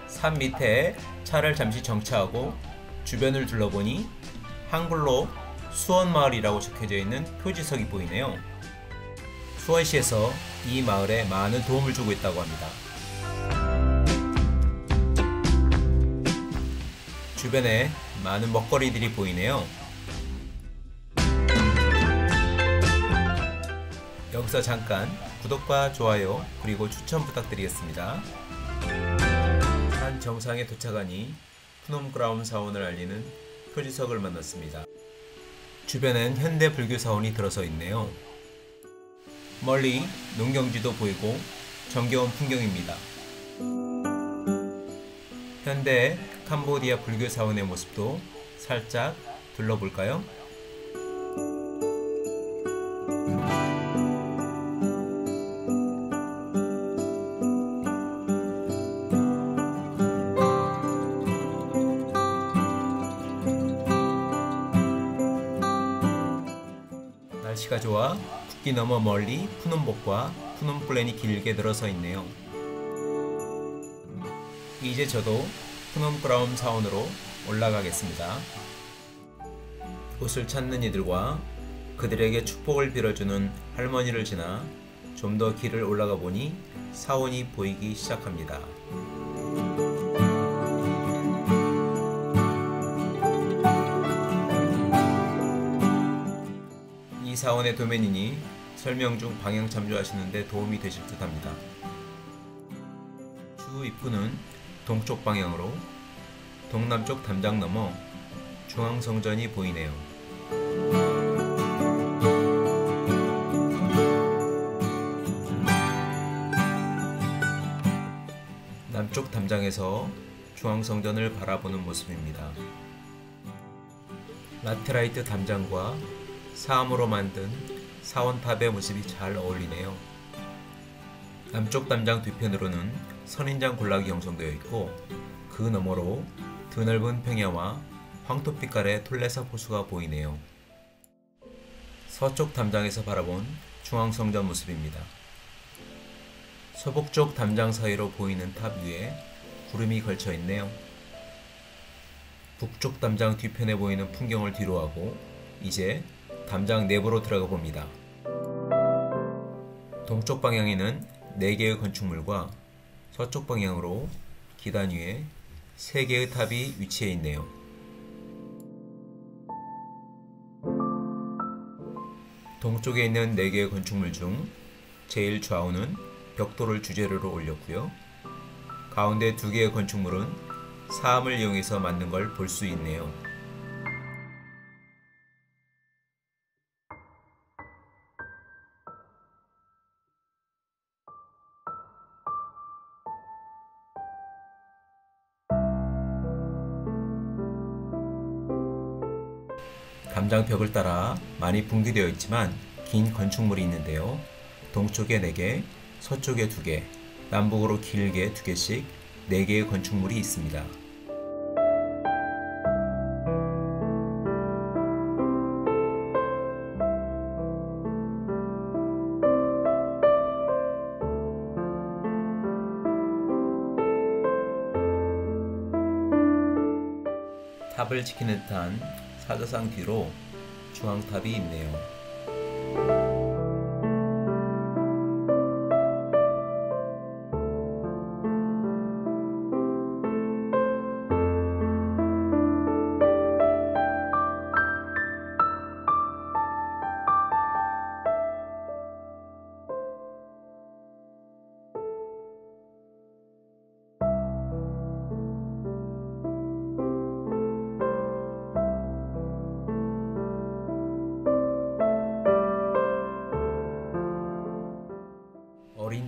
산 밑에 차를 잠시 정차하고 주변을 둘러보니 한글로 수원마을이라고 적혀져 있는 표지석이 보이네요. 수원시에서 이 마을에 많은 도움을 주고 있다고 합니다. 주변에 많은 먹거리들이 보이네요. 여기서 잠깐 구독과 좋아요 그리고 추천 부탁드리겠습니다. 산 정상에 도착하니 프놈크롬 사원을 알리는 표지석을 만났습니다. 주변엔 현대 불교 사원이 들어서 있네요. 멀리 농경지도 보이고 정겨운 풍경입니다. 현대 캄보디아 불교 사원의 모습도 살짝 둘러볼까요? 날씨가 좋아 북기 넘어 멀리 푸놈복과 푸놈플랜이 길게 늘어서 있네요. 이제 저도 프놈크롬 사원으로 올라가겠습니다. 옷을 찾는 이들과 그들에게 축복을 빌어주는 할머니를 지나 좀 더 길을 올라가 보니 사원이 보이기 시작합니다. 이 사원의 도면이니 설명 중 방향 참조하시는데 도움이 되실 듯 합니다. 주 입구는 동쪽 방향으로 동남쪽 담장 넘어 중앙성전이 보이네요. 남쪽 담장에서 중앙성전을 바라보는 모습입니다. 라테라이트 담장과 사암으로 만든 사원탑의 모습이 잘 어울리네요. 남쪽 담장 뒤편으로는 선인장 군락이 형성되어 있고 그 너머로 드넓은 평야와 황토빛깔의 톨레삽 호수가 보이네요. 서쪽 담장에서 바라본 중앙성전 모습입니다. 서북쪽 담장 사이로 보이는 탑 위에 구름이 걸쳐 있네요. 북쪽 담장 뒤편에 보이는 풍경을 뒤로하고 이제 담장 내부로 들어가 봅니다. 동쪽 방향에는 4개의 건축물과 서쪽 방향으로 기단 위에 3개의 탑이 위치해 있네요. 동쪽에 있는 4개의 건축물 중 제일 좌우는 벽돌을 주재료로 올렸고요. 가운데 2개의 건축물은 사암을 이용해서 만든 걸 볼 수 있네요. 담장벽을 따라 많이 붕괴되어 있지만 긴 건축물이 있는데요. 동쪽에 4개, 서쪽에 2개, 남북으로 길게 2개씩 4개의 건축물이 있습니다. 탑을 지키는 듯한 사자상 뒤로 중앙탑이 있네요.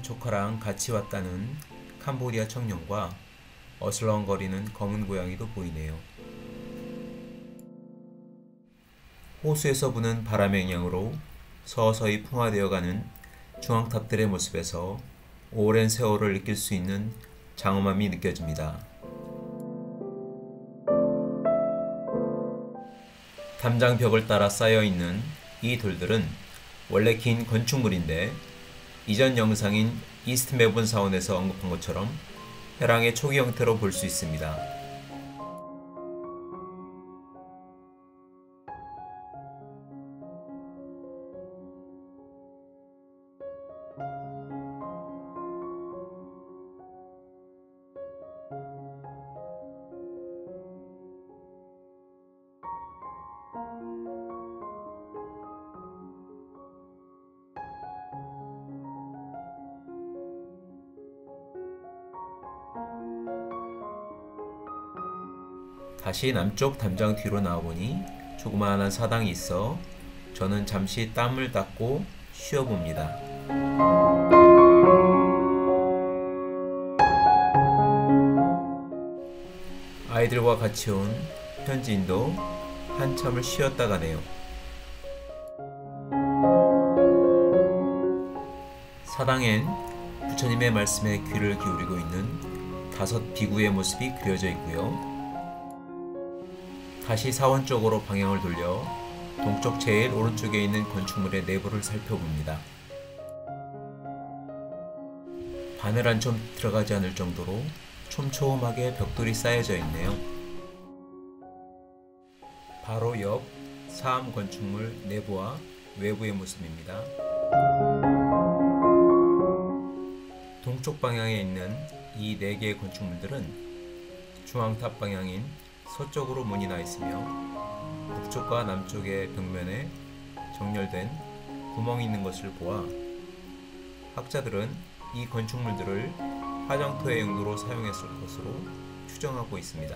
조카랑 같이 왔다는 캄보디아 청년과 어슬렁거리는 검은 고양이도 보이네요. 호수에서 부는 바람의 영향으로 서서히 풍화되어가는 중앙탑들의 모습에서 오랜 세월을 느낄 수 있는 장엄함이 느껴집니다. 담장벽을 따라 쌓여있는 이 돌들은 원래 긴 건축물인데 이전 영상인 이스트 메본 사원에서 언급한 것처럼 회랑의 초기 형태로 볼 수 있습니다. 다시 남쪽 담장 뒤로 나와보니 조그마한 사당이 있어 저는 잠시 땀을 닦고 쉬어봅니다. 아이들과 같이 온 현지인도 한참을 쉬었다 가네요. 사당엔 부처님의 말씀에 귀를 기울이고 있는 5 비구의 모습이 그려져 있고요. 다시 사원 쪽으로 방향을 돌려 동쪽 제일 오른쪽에 있는 건축물의 내부를 살펴봅니다. 바늘 한 점 들어가지 않을 정도로 촘촘하게 벽돌이 쌓여져 있네요. 바로 옆 사암 건축물 내부와 외부의 모습입니다. 동쪽 방향에 있는 이 4개의 건축물들은 중앙탑 방향인 서쪽으로 문이 나 있으며 북쪽과 남쪽의 벽면에 정렬된 구멍이 있는 것을 보아 학자들은 이 건축물들을 화장터의 용도로 사용했을 것으로 추정하고 있습니다.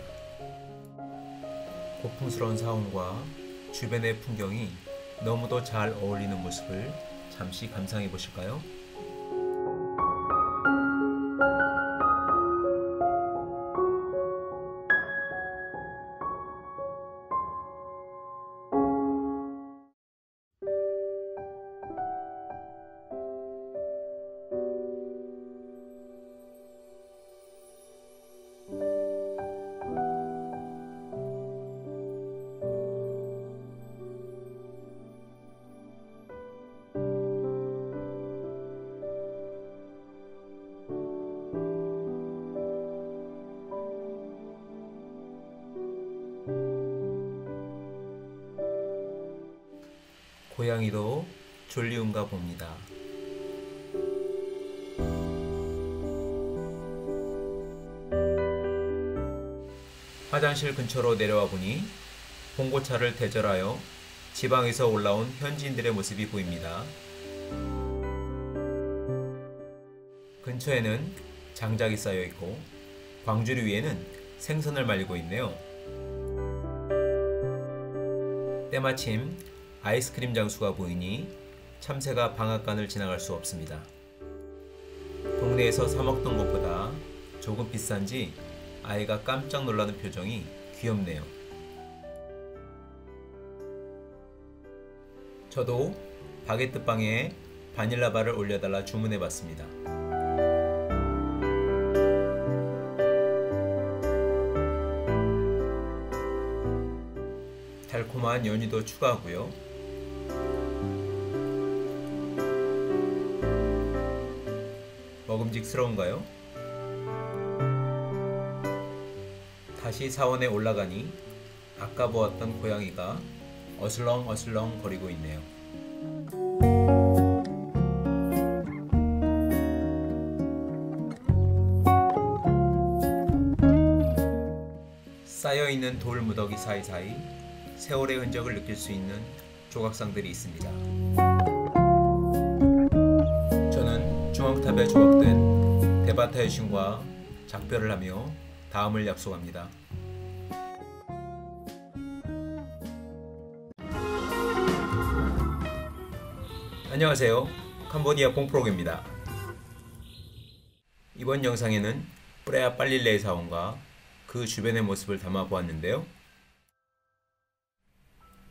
고풍스러운 사원과 주변의 풍경이 너무도 잘 어울리는 모습을 잠시 감상해 보실까요? 고양이도 졸리운가 봅니다. 화장실 근처로 내려와 보니 봉고차를 대절하여 지방에서 올라온 현지인들의 모습이 보입니다. 근처에는 장작이 쌓여있고 광주리 위에는 생선을 말리고 있네요. 때마침 아이스크림 장수가 보이니 참새가 방앗간을 지나갈 수 없습니다. 동네에서 사먹던 것보다 조금 비싼지 아이가 깜짝 놀라는 표정이 귀엽네요. 저도 바게트빵에 바닐라바를 올려달라 주문해봤습니다. 달콤한 연유도 추가하고요. 먹음직스러운가요? 다시 사원에 올라가니 아까 보았던 고양이가 어슬렁어슬렁 거리고 있네요. 쌓여있는 돌 무더기 사이사이 세월의 흔적을 느낄 수 있는 조각상들이 있습니다. 탑에 조각된 데바타의 신과 작별을 하며 다음을 약속합니다. 안녕하세요. 캄보디아 공프록입니다. 이번 영상에는 프레아 팔릴레이 사원과 그 주변의 모습을 담아 보았는데요.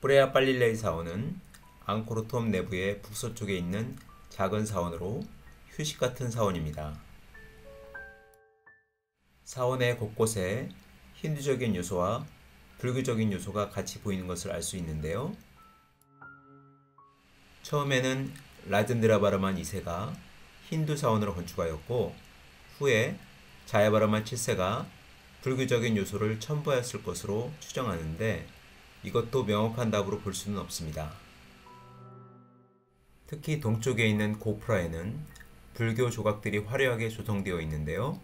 프레아 팔릴레이 사원은 앙코르톰 내부의 북서쪽에 있는 작은 사원으로 휴식 같은 사원입니다. 사원의 곳곳에 힌두적인 요소와 불교적인 요소가 같이 보이는 것을 알 수 있는데요. 처음에는 라젠드라바르만 2세가 힌두 사원으로 건축하였고 후에 자야바르만 7세가 불교적인 요소를 첨부하였을 것으로 추정하는데 이것도 명확한 답으로 볼 수는 없습니다. 특히 동쪽에 있는 고프라에는 불교 조각들이 화려하게 조성되어 있는데요.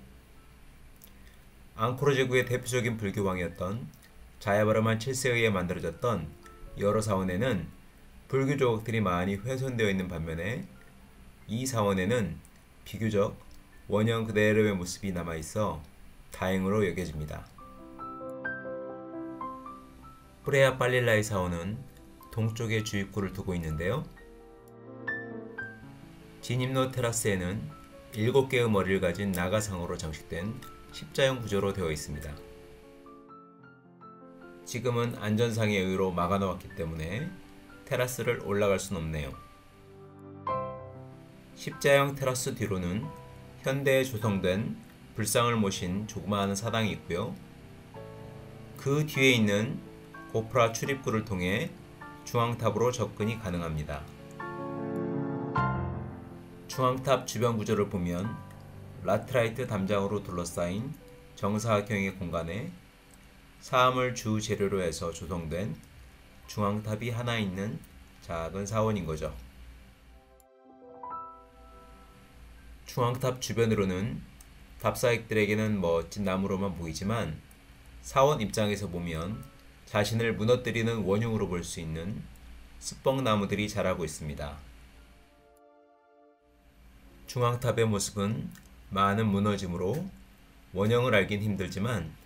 앙코르 제국의 대표적인 불교왕이었던 자야바르만 7세에 의해 만들어졌던 여러 사원에는 불교 조각들이 많이 훼손되어 있는 반면에 이 사원에는 비교적 원형 그대로의 모습이 남아있어 다행으로 여겨집니다. 프레아 팔릴레이 사원은 동쪽에 주입구를 두고 있는데요. 진입로 테라스에는 7개의 머리를 가진 나가상으로 장식된 십자형 구조로 되어 있습니다. 지금은 안전상에 의로 막아놓았기 때문에 테라스를 올라갈 순 없네요. 십자형 테라스 뒤로는 현대에 조성된 불상을 모신 조그마한 사당이 있고요. 그 뒤에 있는 고프라 출입구를 통해 중앙탑으로 접근이 가능합니다. 중앙탑 주변 구조를 보면 라테라이트 담장으로 둘러싸인 정사각형의 공간에 사암을 주 재료로 해서 조성된 중앙탑이 하나 있는 작은 사원인 거죠. 중앙탑 주변으로는 답사객들에게는 멋진 나무로만 보이지만 사원 입장에서 보면 자신을 무너뜨리는 원흉으로 볼 수 있는 스뻑나무들이 자라고 있습니다. 중앙탑의 모습은 많은 무너짐으로 원형을 알긴 힘들지만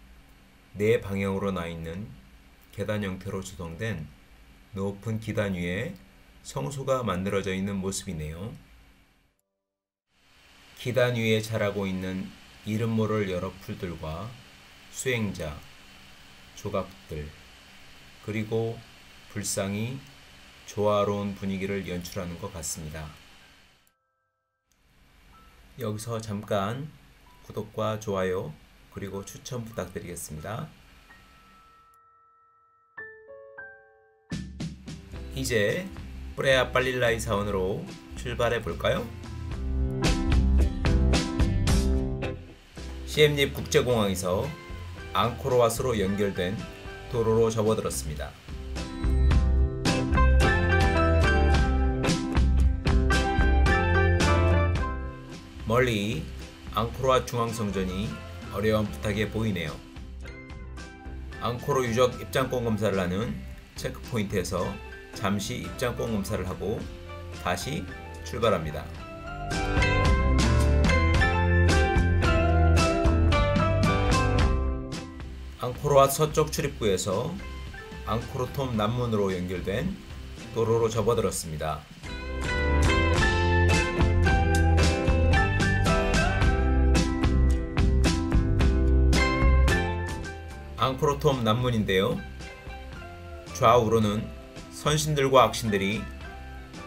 네 방향으로 나 있는 계단 형태로 조성된 높은 기단 위에 성소가 만들어져 있는 모습이네요. 기단 위에 자라고 있는 이름 모를 여러 풀들과 수행자, 조각들, 그리고 불상이 조화로운 분위기를 연출하는 것 같습니다. 여기서 잠깐 구독과 좋아요 그리고 추천 부탁드리겠습니다. 이제 프레아 팔릴레이 사원으로 출발해 볼까요? 시엠립 국제공항에서 앙코르와트로 연결된 도로로 접어들었습니다. 멀리 앙코르와트 중앙성전이 어려운 부탁에 보이네요. 앙코르 유적 입장권 검사를 하는 체크포인트에서 잠시 입장권 검사를 하고 다시 출발합니다. 앙코르와트 서쪽 출입구에서 앙코르톰 남문으로 연결된 도로로 접어들었습니다. 앙코르톰 남문인데요. 좌우로는 선신들과 악신들이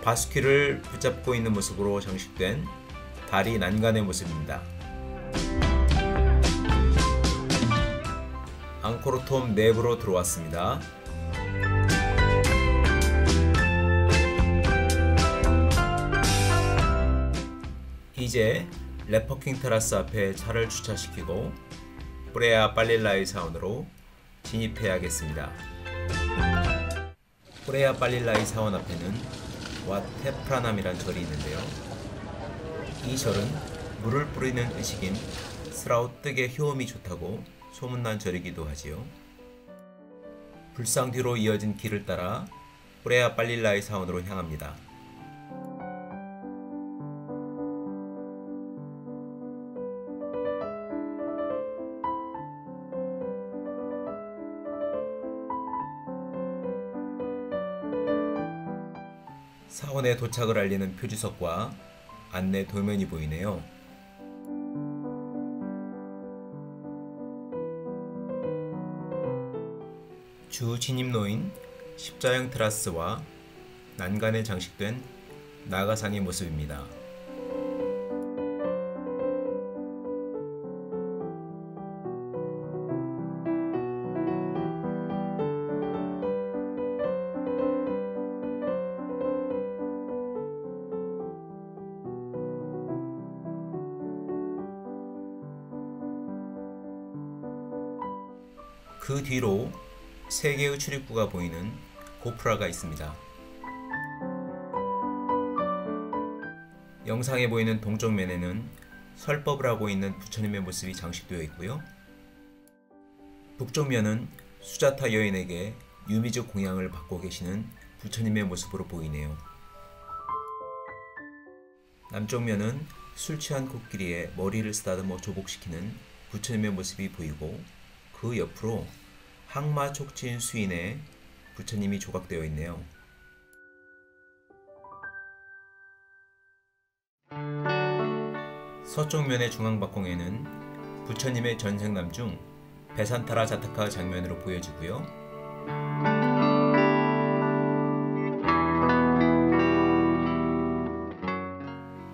바스퀴를 붙잡고 있는 모습으로 장식된 다리 난간의 모습입니다. 앙코르톰 내부로 들어왔습니다. 이제 레퍼킹 테라스 앞에 차를 주차시키고 프레아 팔릴레이 사원으로 진입해야겠습니다. 프레아 팔릴레이 사원 앞에는 와테프라남이란 절이 있는데요. 이 절은 물을 뿌리는 의식인 스라우뜨의 효험이 좋다고 소문난 절이기도 하지요. 불상 뒤로 이어진 길을 따라 프레아 팔릴레이 사원으로 향합니다. 사원의 도착을 알리는 표지석과 안내 도면이 보이네요. 주 진입로인 십자형 테라스와 난간에 장식된 나가상의 모습입니다. 그 뒤로 세 개의 출입구가 보이는 고프라가 있습니다. 영상에 보이는 동쪽 면에는 설법을 하고 있는 부처님의 모습이 장식되어 있고요. 북쪽 면은 수자타 여인에게 유미즈 공양을 받고 계시는 부처님의 모습으로 보이네요. 남쪽 면은 술 취한 코끼리의 머리를 쓰다듬어 조복시키는 부처님의 모습이 보이고, 그 옆으로 항마 촉진 수인의 부처님이 조각되어 있네요. 서쪽 면의 중앙박공에는 부처님의 전생남 중 베산타라 자타카 장면으로 보여지고요.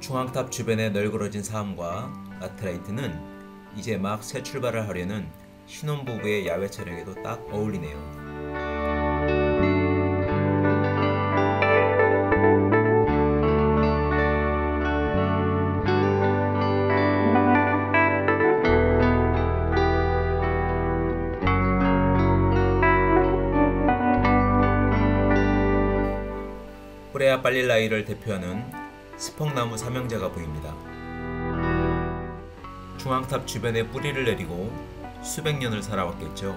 중앙탑 주변의 널그러진 사암과 라테라이트는 이제 막 새 출발을 하려는 신혼부부의 야외 촬영에도 딱 어울리네요. 프레아 팔릴레이를 대표하는 스펑나무 삼형제가 보입니다. 중앙탑 주변에 뿌리를 내리고 수백 년을 살아왔겠죠.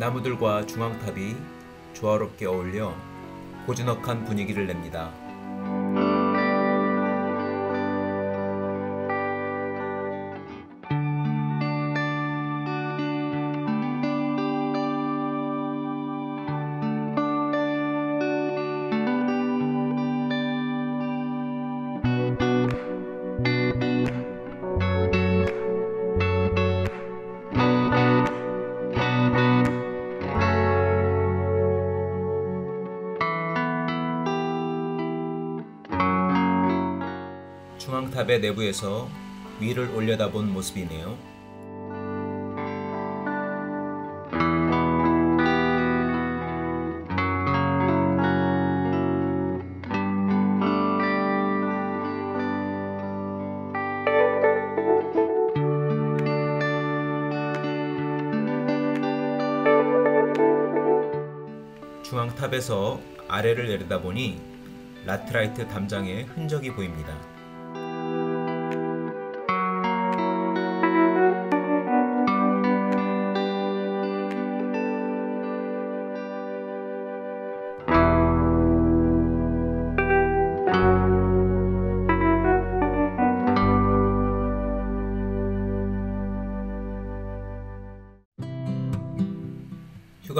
나무들과 중앙탑이 조화롭게 어울려 고즈넉한 분위기를 냅니다. 중앙탑의 내부에서 위를 올려다본 모습이네요. 중앙탑에서 아래를 내려다보니 라테라이트 담장의 흔적이 보입니다.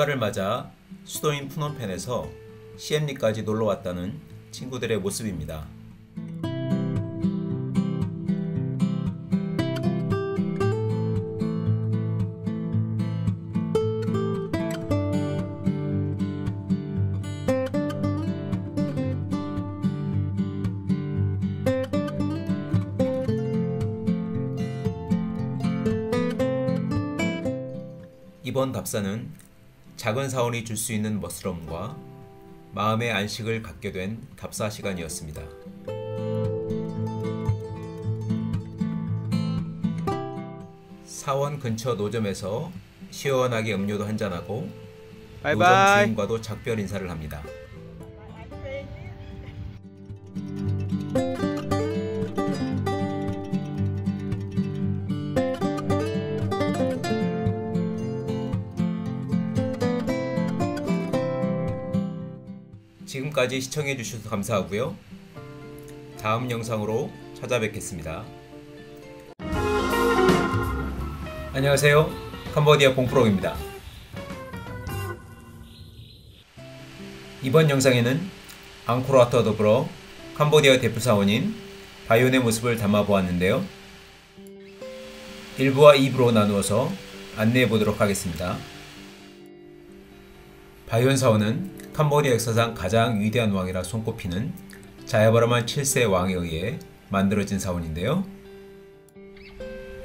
휴가를 맞아 수도인 프놈펜에서 시엠립까지 놀러왔다는 친구들의 모습입니다. 이번 답사는 작은 사원이 줄 수 있는 멋스러움과 마음의 안식을 갖게 된 답사 시간이었습니다. 사원 근처 노점에서 시원하게 음료도 한잔하고 노점 주인과도 작별 인사를 합니다. 지금까지 시청해주셔서 감사하고요. 다음 영상으로 찾아뵙겠습니다. 안녕하세요. 캄보디아 봉프롱입니다. 이번 영상에는 앙코르와트와 더불어 캄보디아 대표사원인 바이욘의 모습을 담아보았는데요. 1부와 2부로 나누어서 안내해보도록 하겠습니다. 바이온 사원은 캄보디아 역사상 가장 위대한 왕이라 손꼽히는 자야바르만 7세 왕에 의해 만들어진 사원인데요.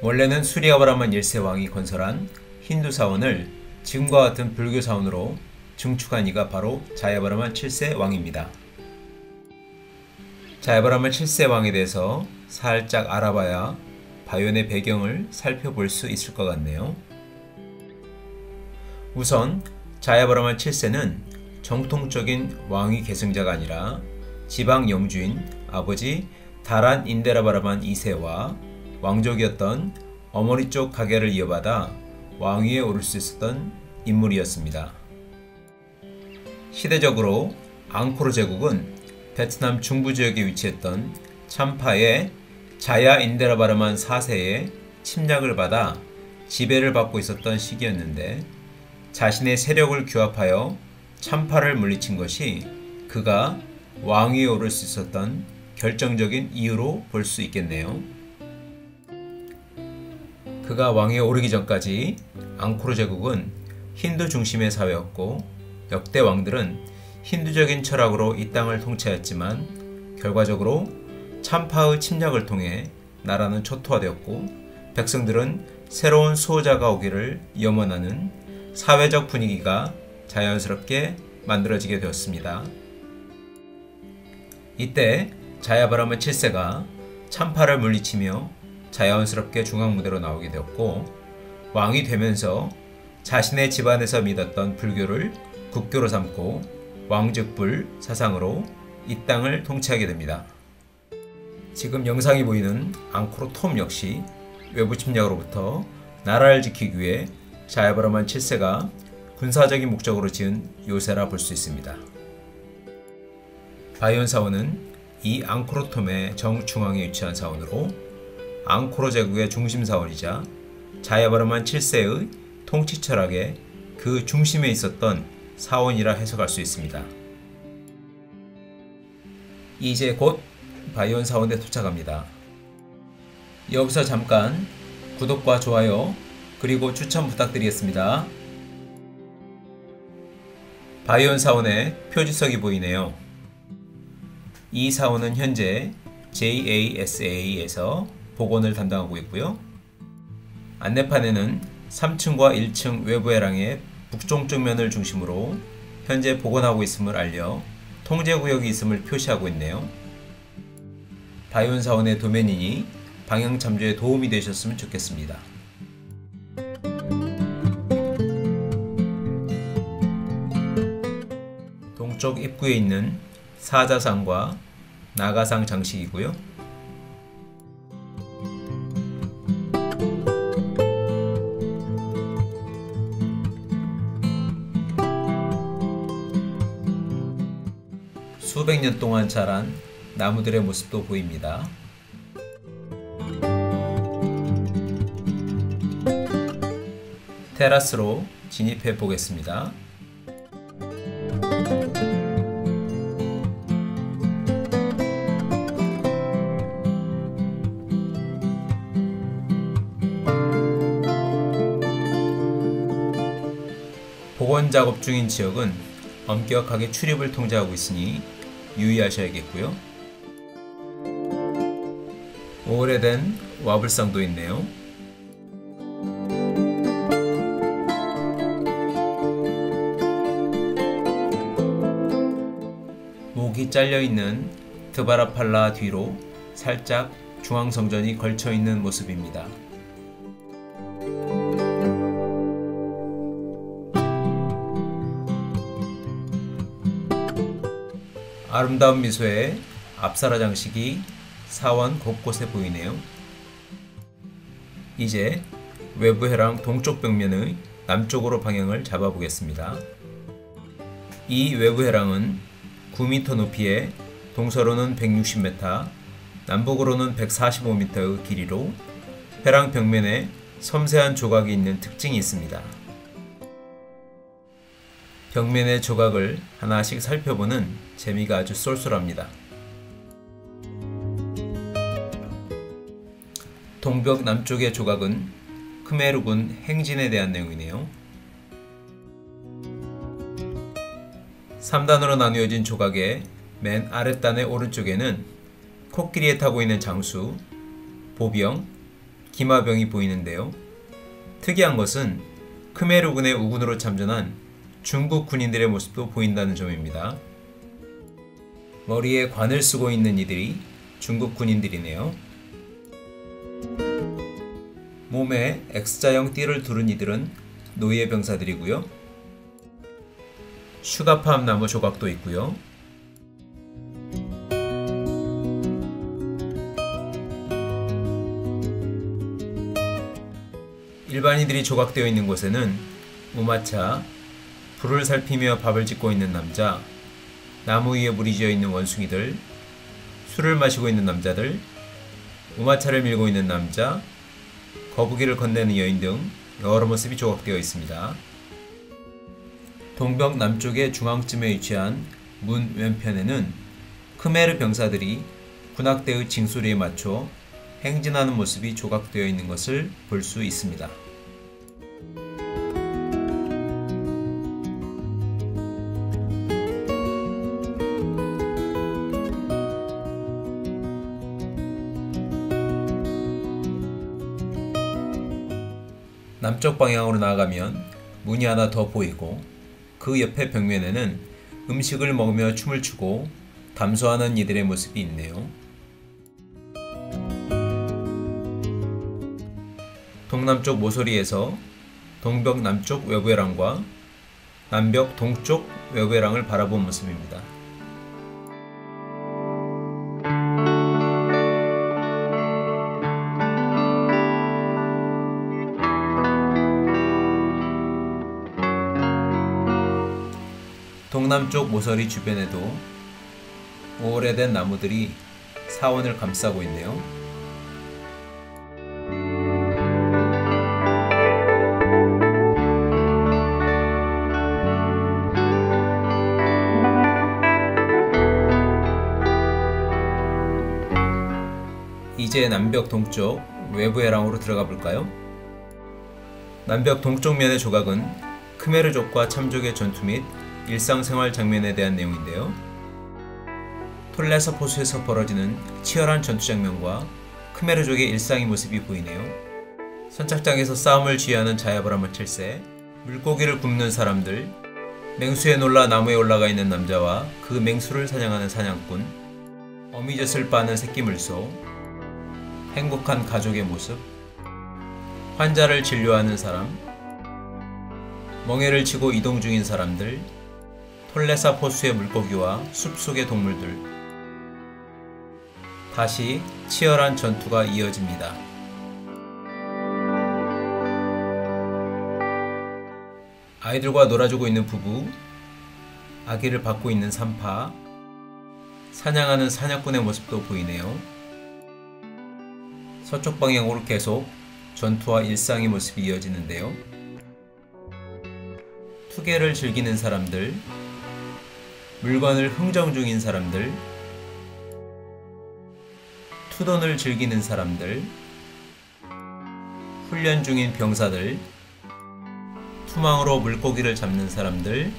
원래는 수리아바르만 1세 왕이 건설한 힌두 사원을 지금과 같은 불교 사원으로 증축한 이가 바로 자야바르만 7세 왕입니다. 자야바르만 7세 왕에 대해서 살짝 알아봐야 바이온의 배경을 살펴볼 수 있을 것 같네요. 우선 자야바르만 7세는 정통적인 왕위 계승자가 아니라 지방 영주인 아버지 다란 인데라바르만 2세와 왕족이었던 어머니 쪽 가계를 이어받아 왕위에 오를 수 있었던 인물이었습니다. 시대적으로 앙코르 제국은 베트남 중부 지역에 위치했던 참파의 자야 인데라바르만 4세의 침략을 받아 지배를 받고 있었던 시기였는데, 자신의 세력을 규합하여 참파를 물리친 것이 그가 왕위에 오를 수 있었던 결정적인 이유로 볼 수 있겠네요. 그가 왕위에 오르기 전까지 앙코르 제국은 힌두 중심의 사회였고, 역대 왕들은 힌두적인 철학으로 이 땅을 통치했지만 결과적으로 참파의 침략을 통해 나라는 초토화되었고, 백성들은 새로운 수호자가 오기를 염원하는 사회적 분위기가 자연스럽게 만들어지게 되었습니다. 이때 자야바르만 7세가 참파를 물리치며 자연스럽게 중앙무대로 나오게 되었고, 왕이 되면서 자신의 집안에서 믿었던 불교를 국교로 삼고 왕즉불 사상으로 이 땅을 통치하게 됩니다. 지금 영상이 보이는 앙코르톰 역시 외부 침략으로부터 나라를 지키기 위해 자야바르만 7세가 군사적인 목적으로 지은 요새라 볼 수 있습니다. 바이온 사원은 이 앙코르톰의 정중앙에 위치한 사원으로 앙코르 제국의 중심 사원이자 자야바르만 7세의 통치 철학의 그 중심에 있었던 사원이라 해석할 수 있습니다. 이제 곧 바이온 사원에 도착합니다. 여기서 잠깐 구독과 좋아요 그리고 추천 부탁드리겠습니다. 바이온 사원의 표지석이 보이네요. 이 사원은 현재 JASA에서 복원을 담당하고 있고요. 안내판에는 3층과 1층 외부 해랑의 북동쪽 면을 중심으로 현재 복원하고 있음을 알려 통제구역이 있음을 표시하고 있네요. 바이온 사원의 도면이니 방향 잠재에 도움이 되셨으면 좋겠습니다. 동쪽 입구에 있는 사자상과 나가상 장식이고요. 수백 년 동안 자란 나무들의 모습도 보입니다. 테라스로 진입해 보겠습니다. 복원 작업 중인 지역은 엄격하게 출입을 통제하고 있으니 유의하셔야겠고요. 오래된 와불상도 있네요. 목이 잘려있는 드바라팔라 뒤로 살짝 중앙성전이 걸쳐있는 모습입니다. 아름다운 미소의 앞사라 장식이 사원 곳곳에 보이네요. 이제 외부 해랑 동쪽 벽면의 남쪽으로 방향을 잡아 보겠습니다. 이 외부 해랑은 9m 높이에 동서로는 160m, 남북으로는 145m의 길이로 해랑 벽면에 섬세한 조각이 있는 특징이 있습니다. 벽면의 조각을 하나씩 살펴보는 재미가 아주 쏠쏠합니다. 동벽 남쪽의 조각은 크메르군 행진에 대한 내용이네요. 3단으로 나누어진 조각의 맨 아랫단의 오른쪽에는 코끼리에 타고 있는 장수, 보병, 기마병이 보이는데요. 특이한 것은 크메르군의 우군으로 참전한 중국 군인들의 모습도 보인다는 점입니다. 머리에 관을 쓰고 있는 이들이 중국 군인들이네요. 몸에 X자형 띠를 두른 이들은 노예 병사들이고요. 슈가팜 나무 조각도 있고요. 일반인들이 조각되어 있는 곳에는 우마차, 불을 살피며 밥을 짓고 있는 남자, 나무 위에 무리지어 있는 원숭이들, 술을 마시고 있는 남자들, 우마차를 밀고 있는 남자, 거북이를 건네는 여인 등 여러 모습이 조각되어 있습니다. 동벽 남쪽의 중앙쯤에 위치한 문 왼편에는 크메르 병사들이 군악대의 징소리에 맞춰 행진하는 모습이 조각되어 있는 것을 볼 수 있습니다. 남쪽 방향으로 나아가면 문이 하나 더 보이고 그 옆에 벽면에는 음식을 먹으며 춤을 추고 담소하는 이들의 모습이 있네요. 동남쪽 모서리에서 동벽 남쪽 외부회랑과 남벽 동쪽 외부회랑을 바라본 모습입니다. 동남쪽 모서리 주변에도 오래된 나무들이 사원을 감싸고 있네요. 이제 남벽 동쪽 외부회랑으로 들어가 볼까요? 남벽 동쪽 면의 조각은 크메르족과 참족의 전투 및 일상생활 장면에 대한 내용인데요. 톨레삽 호수에서 벌어지는 치열한 전투 장면과 크메르족의 일상의 모습이 보이네요. 선착장에서 싸움을 지휘하는 자야바르만 7세, 물고기를 굽는 사람들, 맹수에 놀라 나무에 올라가 있는 남자와 그 맹수를 사냥하는 사냥꾼, 어미젖을 빠는 새끼 물소, 행복한 가족의 모습, 환자를 진료하는 사람, 멍해를 치고 이동 중인 사람들, 톨레삽 호수의 물고기와 숲속의 동물들. 다시 치열한 전투가 이어집니다. 아이들과 놀아주고 있는 부부, 아기를 받고 있는 참파, 사냥하는 사냥꾼의 모습도 보이네요. 서쪽 방향으로 계속 전투와 일상의 모습이 이어지는데요. 투게를 즐기는 사람들, 물건을 흥정 중인 사람들, 투돈을 즐기는 사람들, 훈련 중인 병사들, 투망으로 물고기를 잡는 사람들,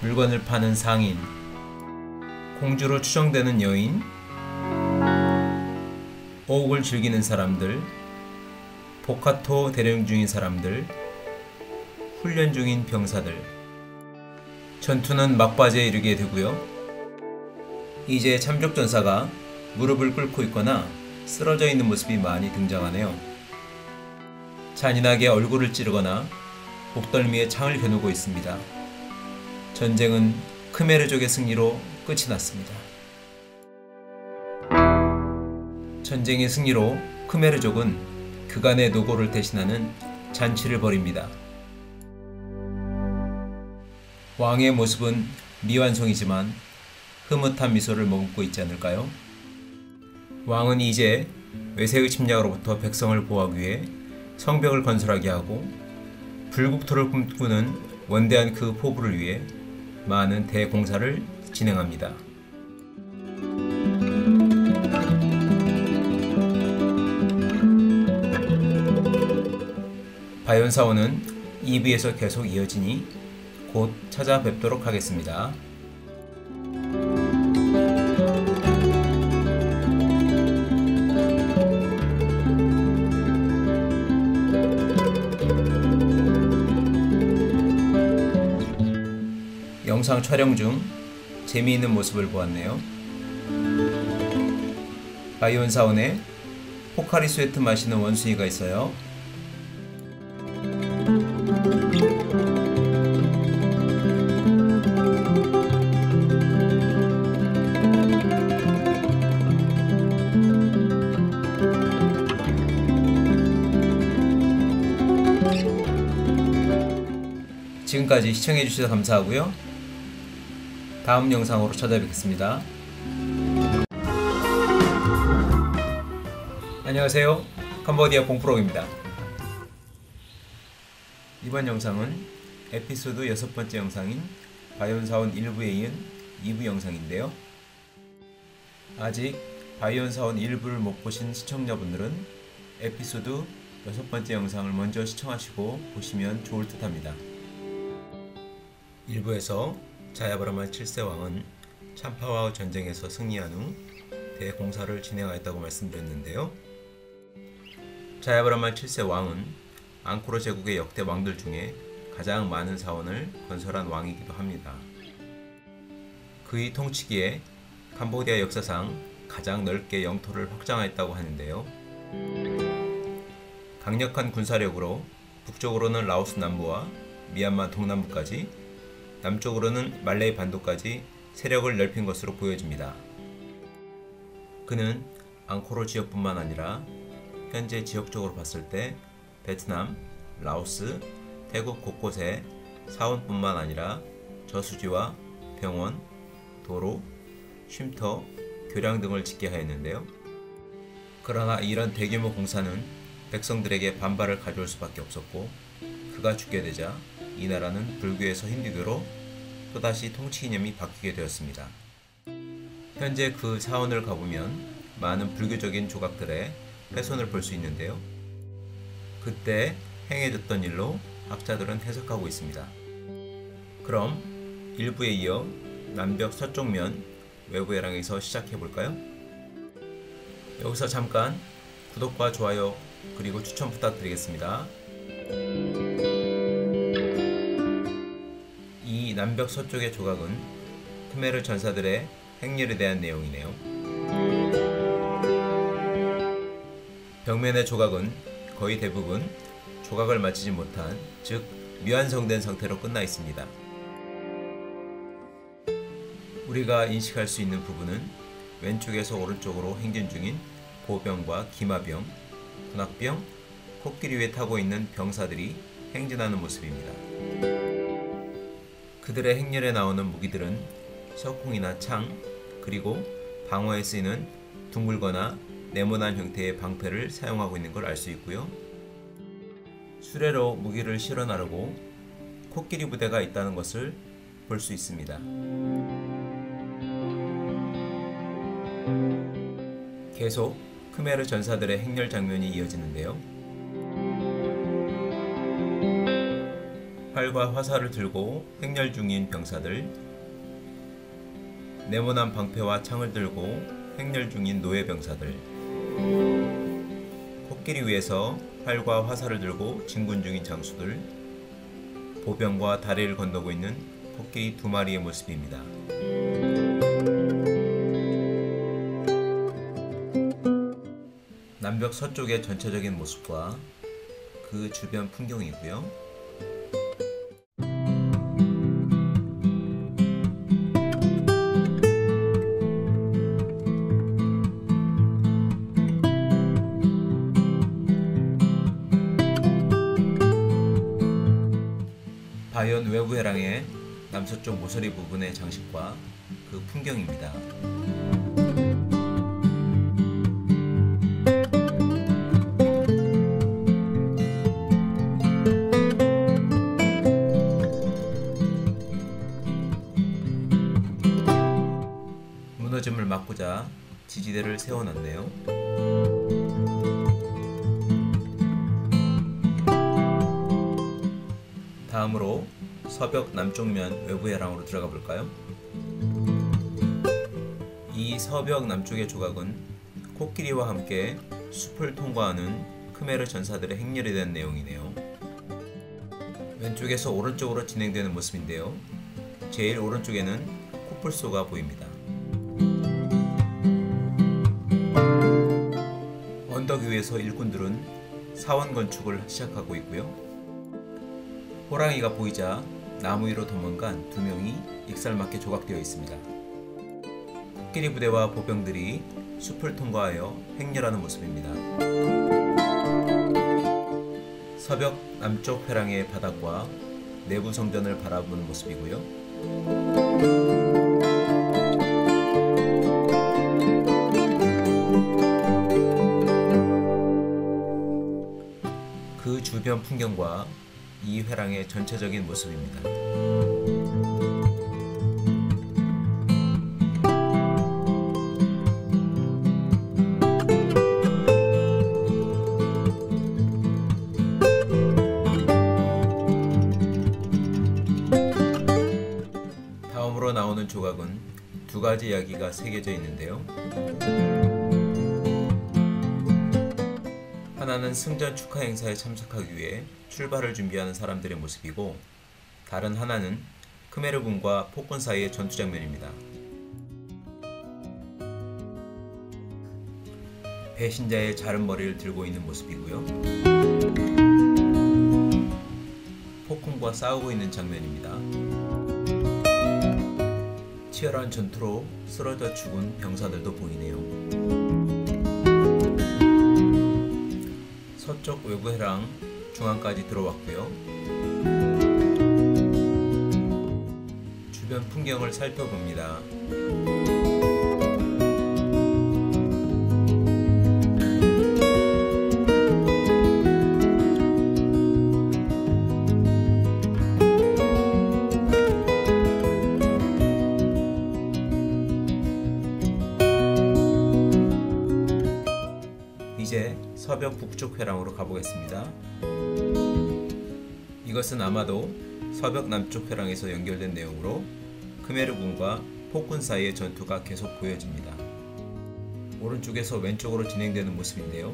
물건을 파는 상인, 공주로 추정되는 여인, 오옥을 즐기는 사람들, 보카토 대령 중인 사람들, 훈련 중인 병사들. 전투는 막바지에 이르게 되고요. 이제 참족전사가 무릎을 꿇고 있거나 쓰러져 있는 모습이 많이 등장하네요. 잔인하게 얼굴을 찌르거나 목덜미에 창을 겨누고 있습니다. 전쟁은 크메르족의 승리로 끝이 났습니다. 전쟁의 승리로 크메르족은 그간의 노고를 대신하는 잔치를 벌입니다. 왕의 모습은 미완성이지만 흐뭇한 미소를 머금고 있지 않을까요? 왕은 이제 외세의 침략으로부터 백성을 보호하기 위해 성벽을 건설하게 하고 불국토를 꿈꾸는 원대한 그 포부를 위해 많은 대공사를 진행합니다. 바이온 사원은 2부에서 계속 이어지니 곧 찾아뵙도록 하겠습니다. 영상 촬영 중 재미있는 모습을 보았네요. 바이온 사원에 포카리 스웨트 마시는 원숭이가 있어요. 지금까지 시청해주셔서 감사하고요. 다음 영상으로 찾아뵙겠습니다. 안녕하세요. 캄보디아 봉프록입니다. 이번 영상은 에피소드 6번째 영상인 바이온 사원 1부에 이은 2부 영상인데요. 아직 바이온 사원 1부를 못 보신 시청자분들은 에피소드 6번째 영상을 먼저 시청하시고 보시면 좋을 듯 합니다. 1부에서 자야바르만 7세 왕은 참파와의 전쟁에서 승리한 후 대공사를 진행하였다고 말씀드렸는데요. 자야바르만 7세 왕은 앙코르 제국의 역대 왕들 중에 가장 많은 사원을 건설한 왕이기도 합니다. 그의 통치기에 캄보디아 역사상 가장 넓게 영토를 확장하였다고 하는데요. 강력한 군사력으로 북쪽으로는 라오스 남부와 미얀마 동남부까지, 남쪽으로는 말레이 반도까지 세력을 넓힌 것으로 보여집니다. 그는 앙코르 지역뿐만 아니라 현재 지역적으로 봤을 때 베트남, 라오스, 태국 곳곳에 사원뿐만 아니라 저수지와 병원, 도로, 쉼터, 교량 등을 짓게 하였는데요. 그러나 이런 대규모 공사는 백성들에게 반발을 가져올 수밖에 없었고, 그가 죽게 되자 이 나라는 불교에서 힌두교로 또다시 통치 이념이 바뀌게 되었습니다. 현재 그 사원을 가보면 많은 불교적인 조각들의 훼손을 볼 수 있는데요. 그때 행해졌던 일로 학자들은 해석하고 있습니다. 그럼 일부에 이어 남벽 서쪽면 외부해랑에서 시작해볼까요? 여기서 잠깐 구독과 좋아요 그리고 추천 부탁드리겠습니다. 이 남벽 서쪽의 조각은 크메르 전사들의 행렬에 대한 내용이네요. 벽면의 조각은 거의 대부분 조각을 마치지 못한, 즉 미완성된 상태로 끝나 있습니다. 우리가 인식할 수 있는 부분은 왼쪽에서 오른쪽으로 행진 중인 보병과 기마병, 군악병, 코끼리 위에 타고 있는 병사들이 행진하는 모습입니다. 그들의 행렬에 나오는 무기들은 석궁이나 창, 그리고 방어에 쓰이는 둥글거나 네모난 형태의 방패를 사용하고 있는 걸 알 수 있고요. 수레로 무기를 실어 나르고 코끼리 부대가 있다는 것을 볼 수 있습니다. 계속 크메르 전사들의 행렬 장면이 이어지는데요. 칼과 화살을 들고 행렬 중인 병사들, 네모난 방패와 창을 들고 행렬 중인 노예 병사들, 코끼리 위에서 칼과 화살을 들고 진군 중인 장수들, 보병과 다리를 건너고 있는 코끼리 2마리의 모습입니다. 남벽 서쪽의 전체적인 모습과 그 주변 풍경이고요. 바이온 외부 해랑의 남서쪽 모서리 부분의 장식과 그 풍경입니다. 무너짐을 막고자 지지대를 세워놨네요. 다음으로 서벽 남쪽면 외부 해랑으로 들어가 볼까요? 이 서벽 남쪽의 조각은 코끼리와 함께 숲을 통과하는 크메르 전사들의 행렬에 대한 내용이네요. 왼쪽에서 오른쪽으로 진행되는 모습인데요. 제일 오른쪽에는 코뿔소가 보입니다. 언덕 위에서 일꾼들은 사원 건축을 시작하고 있고요. 호랑이가 보이자 나무 위로 도망간 두 명이 익살맞게 조각되어 있습니다. 코끼리 부대와 보병들이 숲을 통과하여 행렬하는 모습입니다. 서벽 남쪽 회랑의 바닥과 내부 성전을 바라보는 모습이고요. 그 주변 풍경과 이 회랑의 전체적인 모습입니다. 다음으로 나오는 조각은 두 가지 이야기가 새겨져 있는데요. 하나는 승전 축하 행사에 참석하기 위해 출발을 준비하는 사람들의 모습이고, 다른 하나는 크메르군과 폭군 사이의 전투 장면입니다. 배신자의 자른 머리를 들고 있는 모습이고요. 폭군과 싸우고 있는 장면입니다. 치열한 전투로 쓰러져 죽은 병사들도 보이네요. 서쪽 외부 해랑 중앙까지 들어왔고요. 주변 풍경을 살펴봅니다. 서벽 북쪽 회랑으로 가보겠습니다. 이것은 아마도 서벽 남쪽 회랑에서 연결된 내용으로 크메르군과 폭군 사이의 전투가 계속 보여집니다. 오른쪽에서 왼쪽으로 진행되는 모습인데요.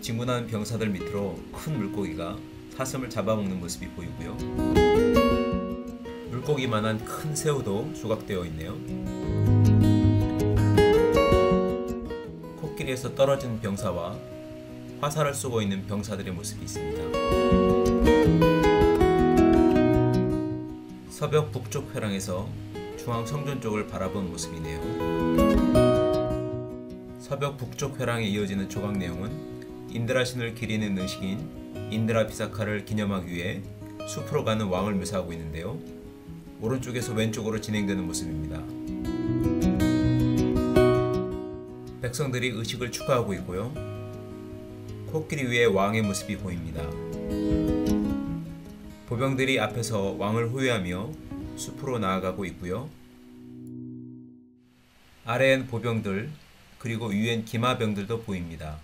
진군한 병사들 밑으로 큰 물고기가 사슴을 잡아먹는 모습이 보이고요. 물고기만한 큰 새우도 조각되어 있네요. 코끼리에서 떨어진 병사와 화살을 쏘고 있는 병사들의 모습이 있습니다. 서벽 북쪽 회랑에서 중앙 성전 쪽을 바라본 모습이네요. 서벽 북쪽 회랑에 이어지는 조각 내용은 인드라 신을 기리는 의식인 인드라 비사카를 기념하기 위해 숲으로 가는 왕을 묘사하고 있는데요. 오른쪽에서 왼쪽으로 진행되는 모습입니다. 백성들이 의식을 축하하고 있고요. 코끼리 위에 왕의 모습이 보입니다. 보병들이 앞에서 왕을 호위하며 숲으로 나아가고 있고요. 아래엔 보병들 그리고 위엔 기마병들도 보입니다.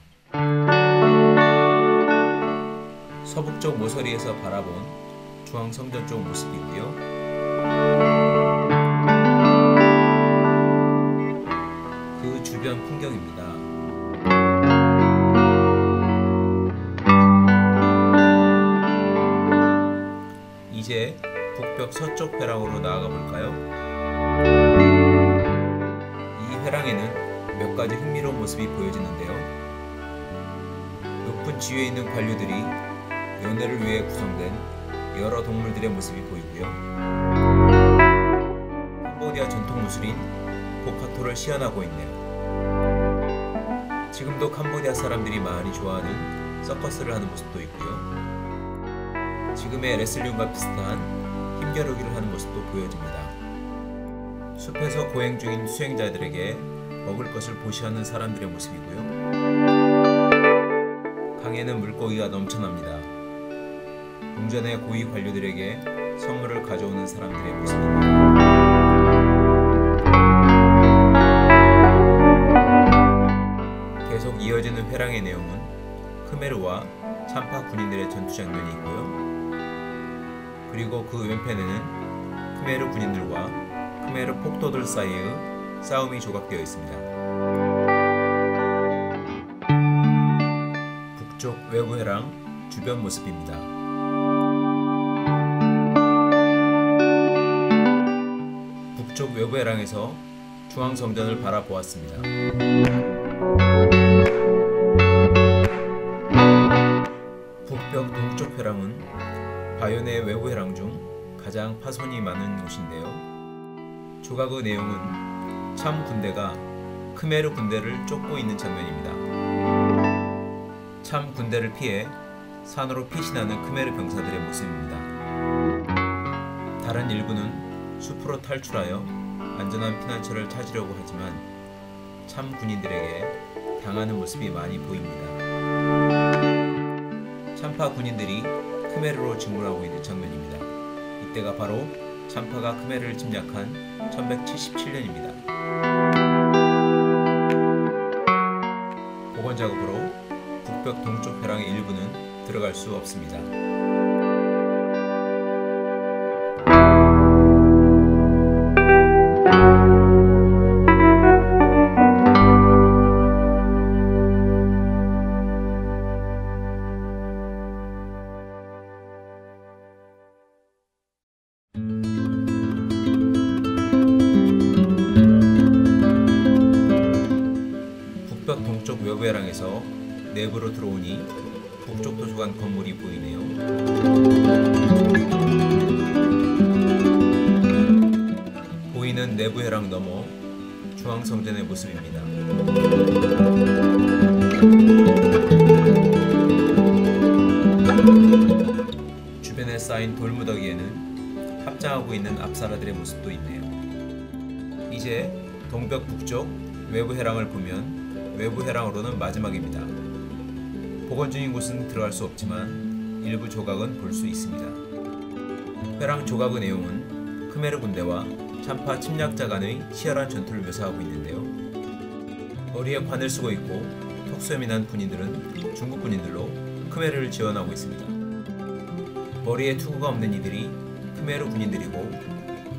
서북쪽 모서리에서 바라본 중앙성전 쪽 모습이고요. 그 주변 풍경입니다. 이제 북벽 서쪽 회랑으로 나아가 볼까요? 이 회랑에는 몇 가지 흥미로운 모습이 보여지는데요. 높은 지위에 있는 관료들이 연회를 위해 구성된 여러 동물들의 모습이 보이고요. 캄보디아 전통 무술인 보카토를 시연하고 있네요. 지금도 캄보디아 사람들이 많이 좋아하는 서커스를 하는 모습도 있고요. 지금의 레슬링과 비슷한 힘겨루기를 하는 모습도 보여집니다. 숲에서 고행 중인 수행자들에게 먹을 것을 보시하는 사람들의 모습이고요. 강에는 물고기가 넘쳐납니다. 궁전의 고위 관료들에게 선물을 가져오는 사람들의 모습입니다. 계속 이어지는 회랑의 내용은 크메르와 참파 군인들의 전투 장면이 있고요. 그리고 그 왼편에는 크메르 군인들과 크메르 폭도들 사이의 싸움이 조각되어 있습니다. 북쪽 외부해랑 주변 모습입니다. 북쪽 외부해랑에서 중앙성전을 바라보았습니다. 북벽 동쪽 회랑은 바이온의 외부 회랑 중 가장 파손이 많은 곳인데요. 조각의 내용은 참 군대가 크메르 군대를 쫓고 있는 장면입니다. 참 군대를 피해 산으로 피신하는 크메르 병사들의 모습입니다. 다른 일부는 숲으로 탈출하여 안전한 피난처를 찾으려고 하지만 참 군인들에게 당하는 모습이 많이 보입니다. 참파 군인들이 크메르로 진군하고 있는 장면입니다. 이때가 바로 참파가 크메르를 침략한 1177년입니다. 복원 작업으로 북벽 동쪽 회랑의 일부는 들어갈 수 없습니다. 외부회랑에서 내부로 들어오니 북쪽 도서관 건물이 보이네요. 보이는 내부회랑 너머 중앙성전의 모습입니다. 주변에 쌓인 돌무더기에는 합장하고 있는 앞사라들의 모습도 있네요. 이제 동벽 북쪽 외부회랑을 보면 외부 회랑으로는 마지막입니다. 복원 중인 곳은 들어갈 수 없지만 일부 조각은 볼 수 있습니다. 회랑 조각의 내용은 크메르 군대와 참파 침략자 간의 치열한 전투를 묘사하고 있는데요. 머리에 관을 쓰고 있고 턱수염이 난 군인들은 중국 군인들로 크메르를 지원하고 있습니다. 머리에 투구가 없는 이들이 크메르 군인들이고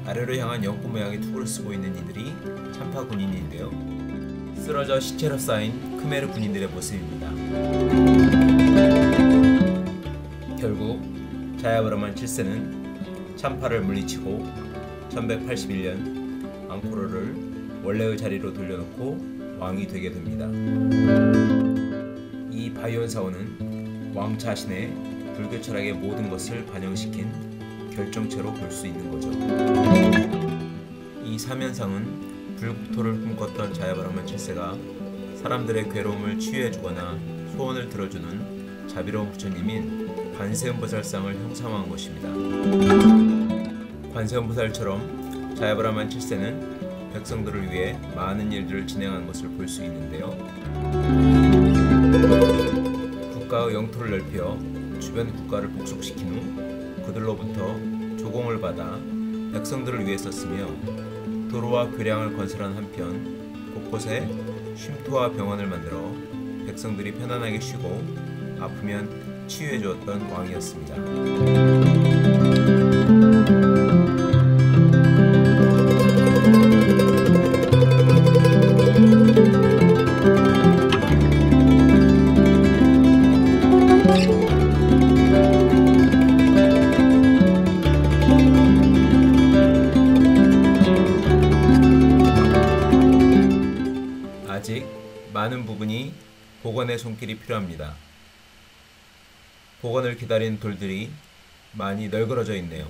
아래로 향한 연꽃 모양의 투구를 쓰고 있는 이들이 참파 군인인데요. 쓰러져 시체로 쌓인 크메르 군인들의 모습입니다. 결국 자야바르만 7세는 참파를 물리치고 1181년 앙코르를 원래의 자리로 돌려놓고 왕이 되게 됩니다. 이 바이온 사원은 왕 자신의 불교 철학의 모든 것을 반영시킨 결정체로 볼 수 있는 거죠. 이 사면상은 불국토를 꿈꿨던 자야바르만 7세가 사람들의 괴로움을 치유해주거나 소원을 들어주는 자비로운 부처님인 관세음보살상을 형상화한 것입니다. 관세음보살처럼 자야바르만 7세는 백성들을 위해 많은 일들을 진행한 것을 볼 수 있는데요. 국가의 영토를 넓혀 주변 국가를 복속시킨 후 그들로부터 조공을 받아 백성들을 위해 썼으며 도로와 교량을 건설한 한편 곳곳에 쉼터와 병원을 만들어 백성들이 편안하게 쉬고 아프면 치유해 주었던 왕이었습니다. 아직 많은 부분이 복원의 손길이 필요합니다. 복원을 기다린 돌들이 많이 널그러져 있네요.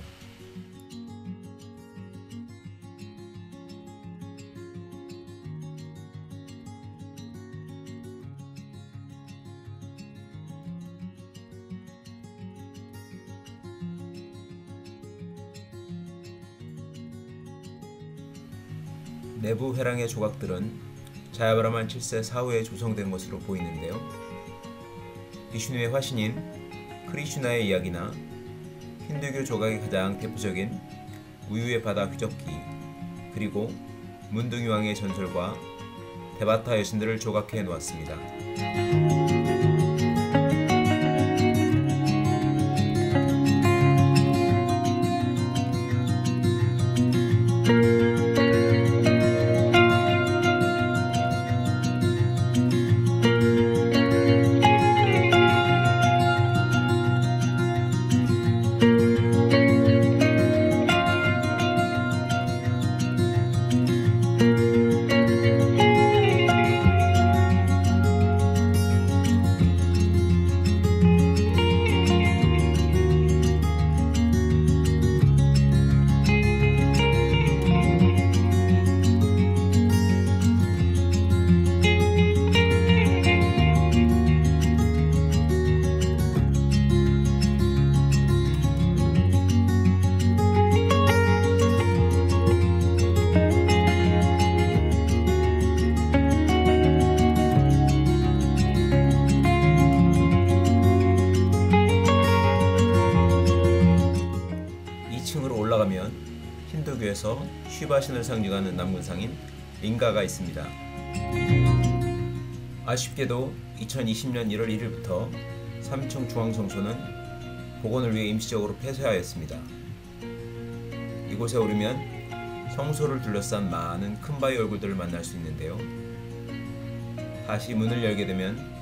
내부 회랑의 조각들은 자야바르만 7세 사후에 조성된 것으로 보이는데요. 비슈누의 화신인 크리슈나의 이야기나 힌두교 조각의 가장 대표적인 우유의 바다 휘젓기, 그리고 문둥이 왕의 전설과 데바타 여신들을 조각해 놓았습니다. 고유에서 쉬바신을 상징하는 남군상인 링가가 있습니다. 아쉽게도 2020년 1월 1일부터 삼청 중앙성소는 복원을 위해 임시적으로 폐쇄하였습니다. 이곳에 오르면 성소를 둘러싼 많은 큰 바위 얼굴들을 만날 수 있는데요. 다시 문을 열게 되면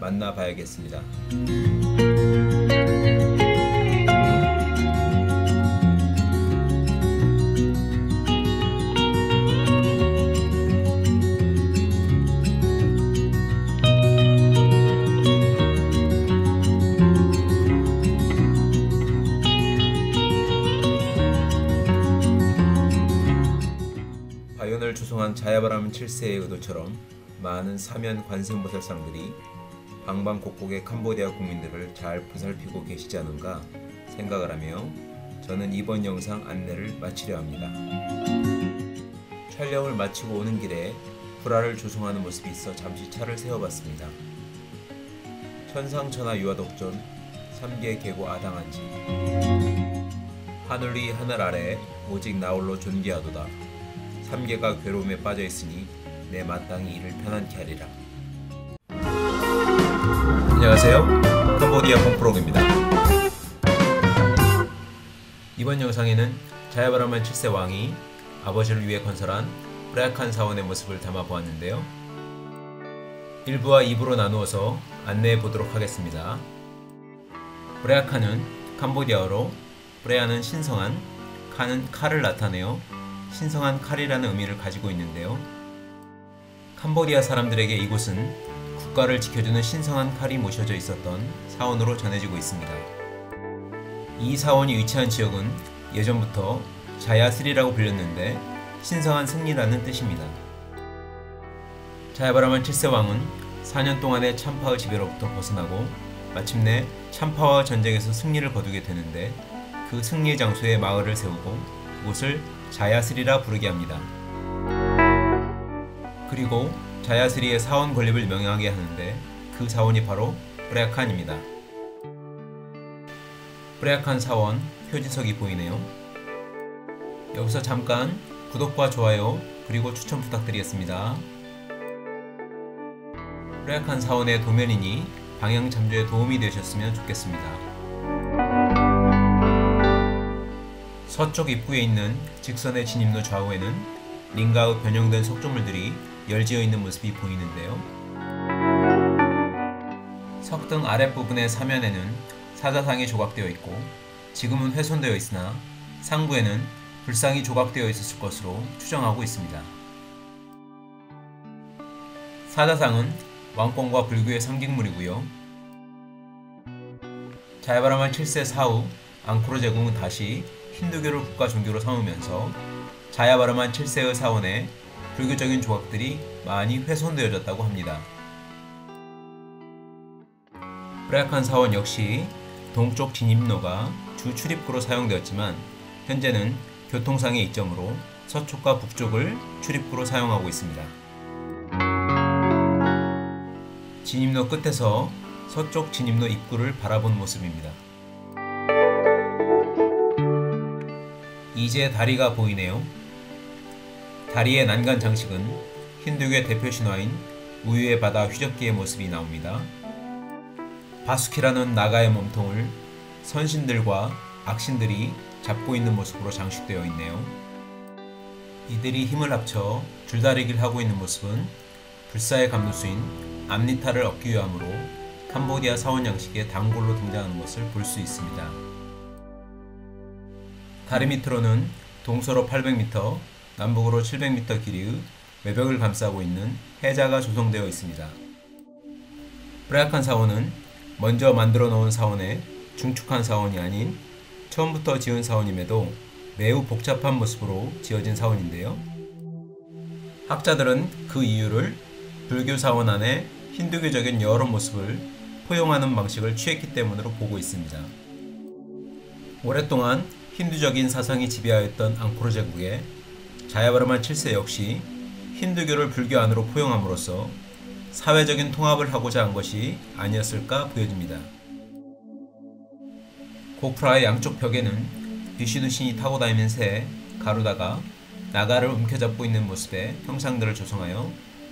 만나봐야겠습니다. 바이온을 조성한 자야바르만 7세의 의도처럼 많은 사면 관세음보살상들이 방방곡곡의 캄보디아 국민들을 잘 보살피고 계시지 않은가 생각을 하며 저는 이번 영상 안내를 마치려 합니다. 촬영을 마치고 오는 길에 불화를 조성하는 모습이 있어 잠시 차를 세워봤습니다. 천상천하 유화독존 3개 계고 아당한지 하늘 위 하늘 아래 오직 나홀로 존귀하도다. 3개가 괴로움에 빠져있으니 내 마땅히 이를 편안케 하리라. 안녕하세요, 캄보디아 푸시파카입니다. 이번 영상에는 자야바르만 7세 왕이 아버지를 위해 건설한 프레아 칸 사원의 모습을 담아보았는데요. 1부와 2부로 나누어서 안내해 보도록 하겠습니다. 프레아 칸은 캄보디아어로 프레아는 신성한, 칸은 칼을 나타내어 신성한 칼이라는 의미를 가지고 있는데요. 캄보디아 사람들에게 이곳은 국가를 지켜주는 신성한 칼이 모셔져 있었던 사원으로 전해지고 있습니다. 이 사원이 위치한 지역은 예전부터 자야스리라고 불렸는데 신성한 승리라는 뜻입니다. 자야바르만 7세 왕은 4년 동안의 참파의 지배로부터 벗어나고 마침내 참파와 전쟁에서 승리를 거두게 되는데 그 승리의 장소에 마을을 세우고 그곳을 자야스리라 부르게 합니다. 그리고 자야스리의 사원 건립을 명령하게 하는데 그 사원이 바로 프레아 칸입니다. 프레아 칸 사원 표지석이 보이네요. 여기서 잠깐 구독과 좋아요 그리고 추천 부탁드리겠습니다. 프레아 칸 사원의 도면이니 방향 잠조에 도움이 되셨으면 좋겠습니다. 서쪽 입구에 있는 직선의 진입로 좌우에는 링가의 변형된 석조물들이 열지어 있는 모습이 보이는데요. 석등 아랫부분의 사면에는 사자상이 조각되어 있고 지금은 훼손되어 있으나 상부에는 불상이 조각되어 있었을 것으로 추정하고 있습니다. 사자상은 왕권과 불교의 상징물이고요. 자야바르만 7세 사후 앙코르 제국은 다시 힌두교를 국가 종교로 삼으면서 자야바르만 7세의 사원에 불교적인 조각들이 많이 훼손되어졌다고 합니다. 프레아 칸 사원 역시 동쪽 진입로가 주 출입구로 사용되었지만 현재는 교통상의 이점으로 서쪽과 북쪽을 출입구로 사용하고 있습니다. 진입로 끝에서 서쪽 진입로 입구를 바라본 모습입니다. 이제 다리가 보이네요. 다리의 난간 장식은 힌두교의 대표 신화인 우유의 바다 휘젓기의 모습이 나옵니다. 바수키라는 나가의 몸통을 선신들과 악신들이 잡고 있는 모습으로 장식되어 있네요. 이들이 힘을 합쳐 줄다리기를 하고 있는 모습은 불사의 감독수인 암리타를 얻기 위함으로 캄보디아 사원 양식의 단골로 등장하는 것을 볼 수 있습니다. 다리 밑으로는 동서로 800m, 남북으로 700m 길이의 외벽을 감싸고 있는 해자가 조성되어 있습니다. 프레아 칸 사원은 먼저 만들어 놓은 사원에 중축한 사원이 아닌 처음부터 지은 사원임에도 매우 복잡한 모습으로 지어진 사원인데요. 학자들은 그 이유를 불교 사원 안에 힌두교적인 여러 모습을 포용하는 방식을 취했기 때문으로 보고 있습니다. 오랫동안 힌두적인 사상이 지배하였던 앙코르 제국에 자야바르만 7세 역시 힌두교를 불교 안으로 포용함으로써 사회적인 통합을 하고자 한 것이 아니었을까 보여집니다. 고프라의 양쪽 벽에는 비슈누 신이 타고 다니는 새 가루다가 나가를 움켜잡고 있는 모습의 형상들을 조성하여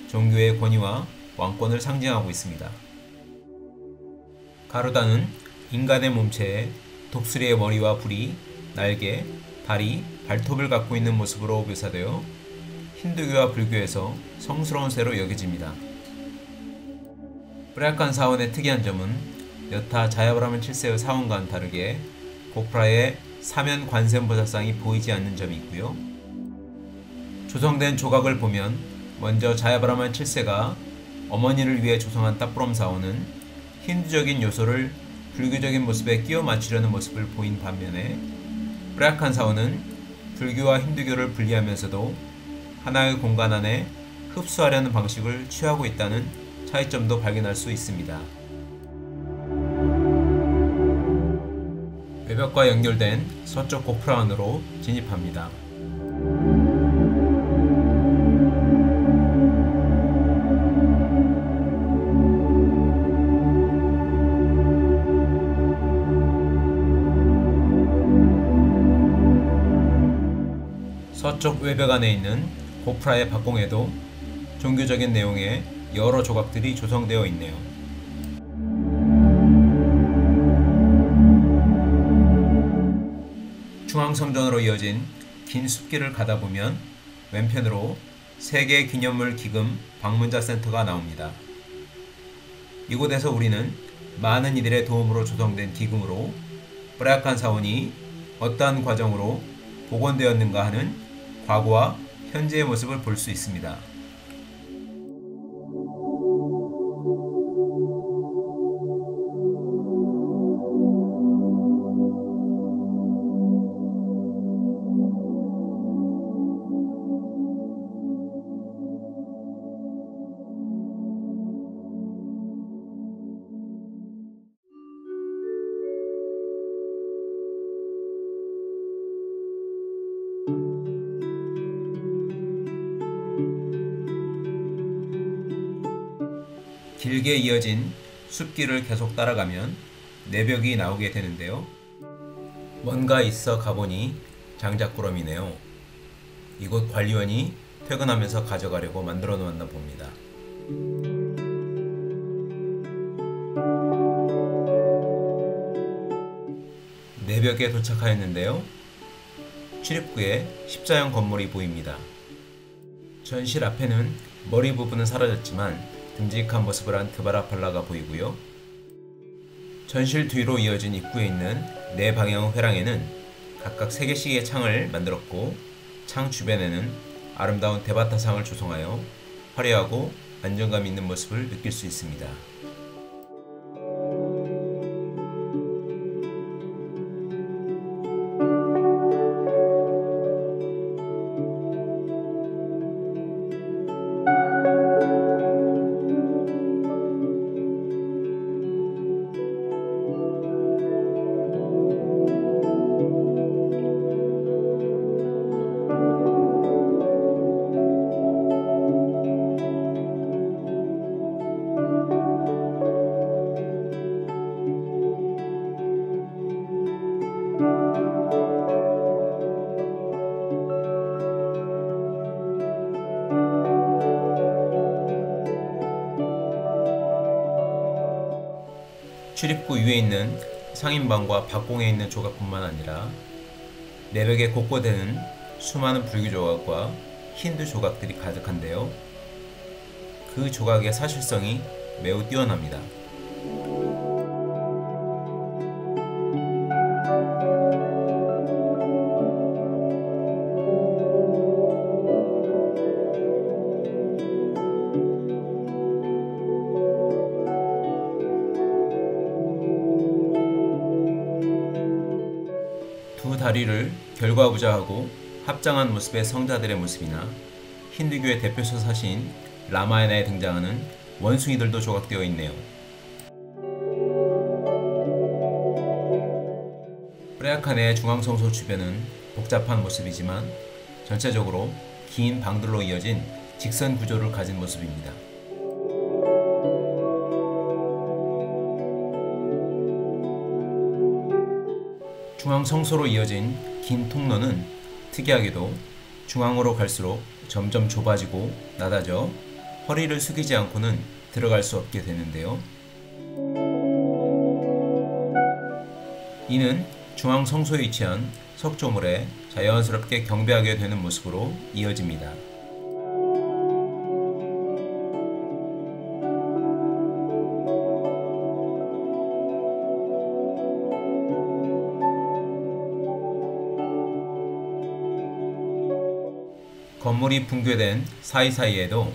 종교의 권위와 왕권을 상징하고 있습니다. 가루다는 인간의 몸체에 독수리의 머리와 부리, 날개, 다리, 발톱을 갖고 있는 모습으로 묘사되어 힌두교와 불교에서 성스러운 새로 여겨집니다. 프레아 칸 사원의 특이한 점은 여타 자야바르만 7세의 사원과는 다르게 고프라의 사면 관세음보살상이 보이지 않는 점이 있고요. 조성된 조각을 보면 먼저 자야바르만 7세가 어머니를 위해 조성한 따뿌럼 사원은 힌두적인 요소를 불교적인 모습에 끼워 맞추려는 모습을 보인 반면에 프레아 칸 사원은 불교와 힌두교를 분리하면서도 하나의 공간 안에 흡수하려는 방식을 취하고 있다는 차이점도 발견할 수 있습니다. 외벽과 연결된 서쪽 고프라 안으로 진입합니다. 서쪽 외벽 안에 있는 고프라의 박공에도 종교적인 내용의 여러 조각들이 조성되어 있네요. 중앙성전으로 이어진 긴 숲길을 가다보면 왼편으로 세계기념물기금 방문자센터가 나옵니다. 이곳에서 우리는 많은 이들의 도움으로 조성된 기금으로 프레아 칸 사원이 어떠한 과정으로 복원되었는가 하는 과거와 현재의 모습을 볼 수 있습니다. 길게 이어진 숲길을 계속 따라가면 내벽이 나오게 되는데요. 뭔가 있어 가보니 장작구러미네요. 이곳 관리원이 퇴근하면서 가져가려고 만들어 놓았나 봅니다. 내벽에 도착하였는데요. 출입구에 십자형 건물이 보입니다. 전실 앞에는 머리 부분은 사라졌지만 듬직한 모습을 한 드바라팔라가 보이고요. 전실 뒤로 이어진 입구에 있는 네 방향 회랑에는 각각 3개씩의 창을 만들었고 창 주변에는 아름다운 데바타 상을 조성하여 화려하고 안정감 있는 모습을 느낄 수 있습니다. 출입구 위에 있는 상인방과 박공에 있는 조각뿐만 아니라 내벽에 곳곳에는 수많은 불교 조각과 힌두 조각들이 가득한데요. 그 조각의 사실성이 매우 뛰어납니다. 다리를 결과부자하고 합장한 모습의 성자들의 모습이나 힌두교의 대표소 사신 라마야나에 등장하는 원숭이들도 조각되어 있네요. 프레아 칸의 중앙성소 주변은 복잡한 모습이지만 전체적으로 긴 방들로 이어진 직선 구조를 가진 모습입니다. 중앙성소로 이어진 긴 통로는 특이하게도 중앙으로 갈수록 점점 좁아지고 낮아져 허리를 숙이지 않고는 들어갈 수 없게 되는데요. 이는 중앙 성소에 위치한 석조물에 자연스럽게 경배하게 되는 모습으로 이어집니다. 건물이 붕괴된 사이사이에도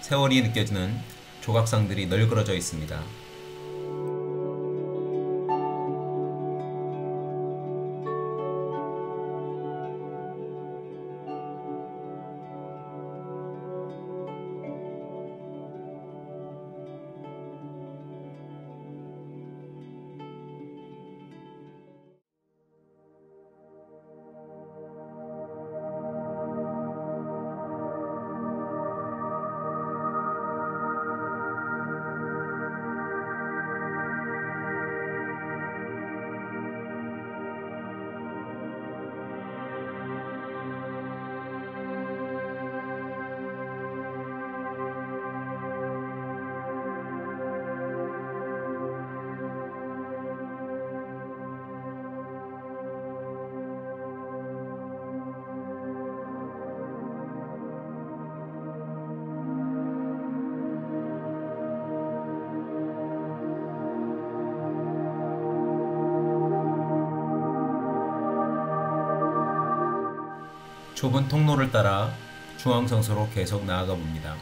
세월이 느껴지는 조각상들이 널그러져 있습니다. 좁은 통로를 따라 중앙성소로 계속 나아가 봅니다.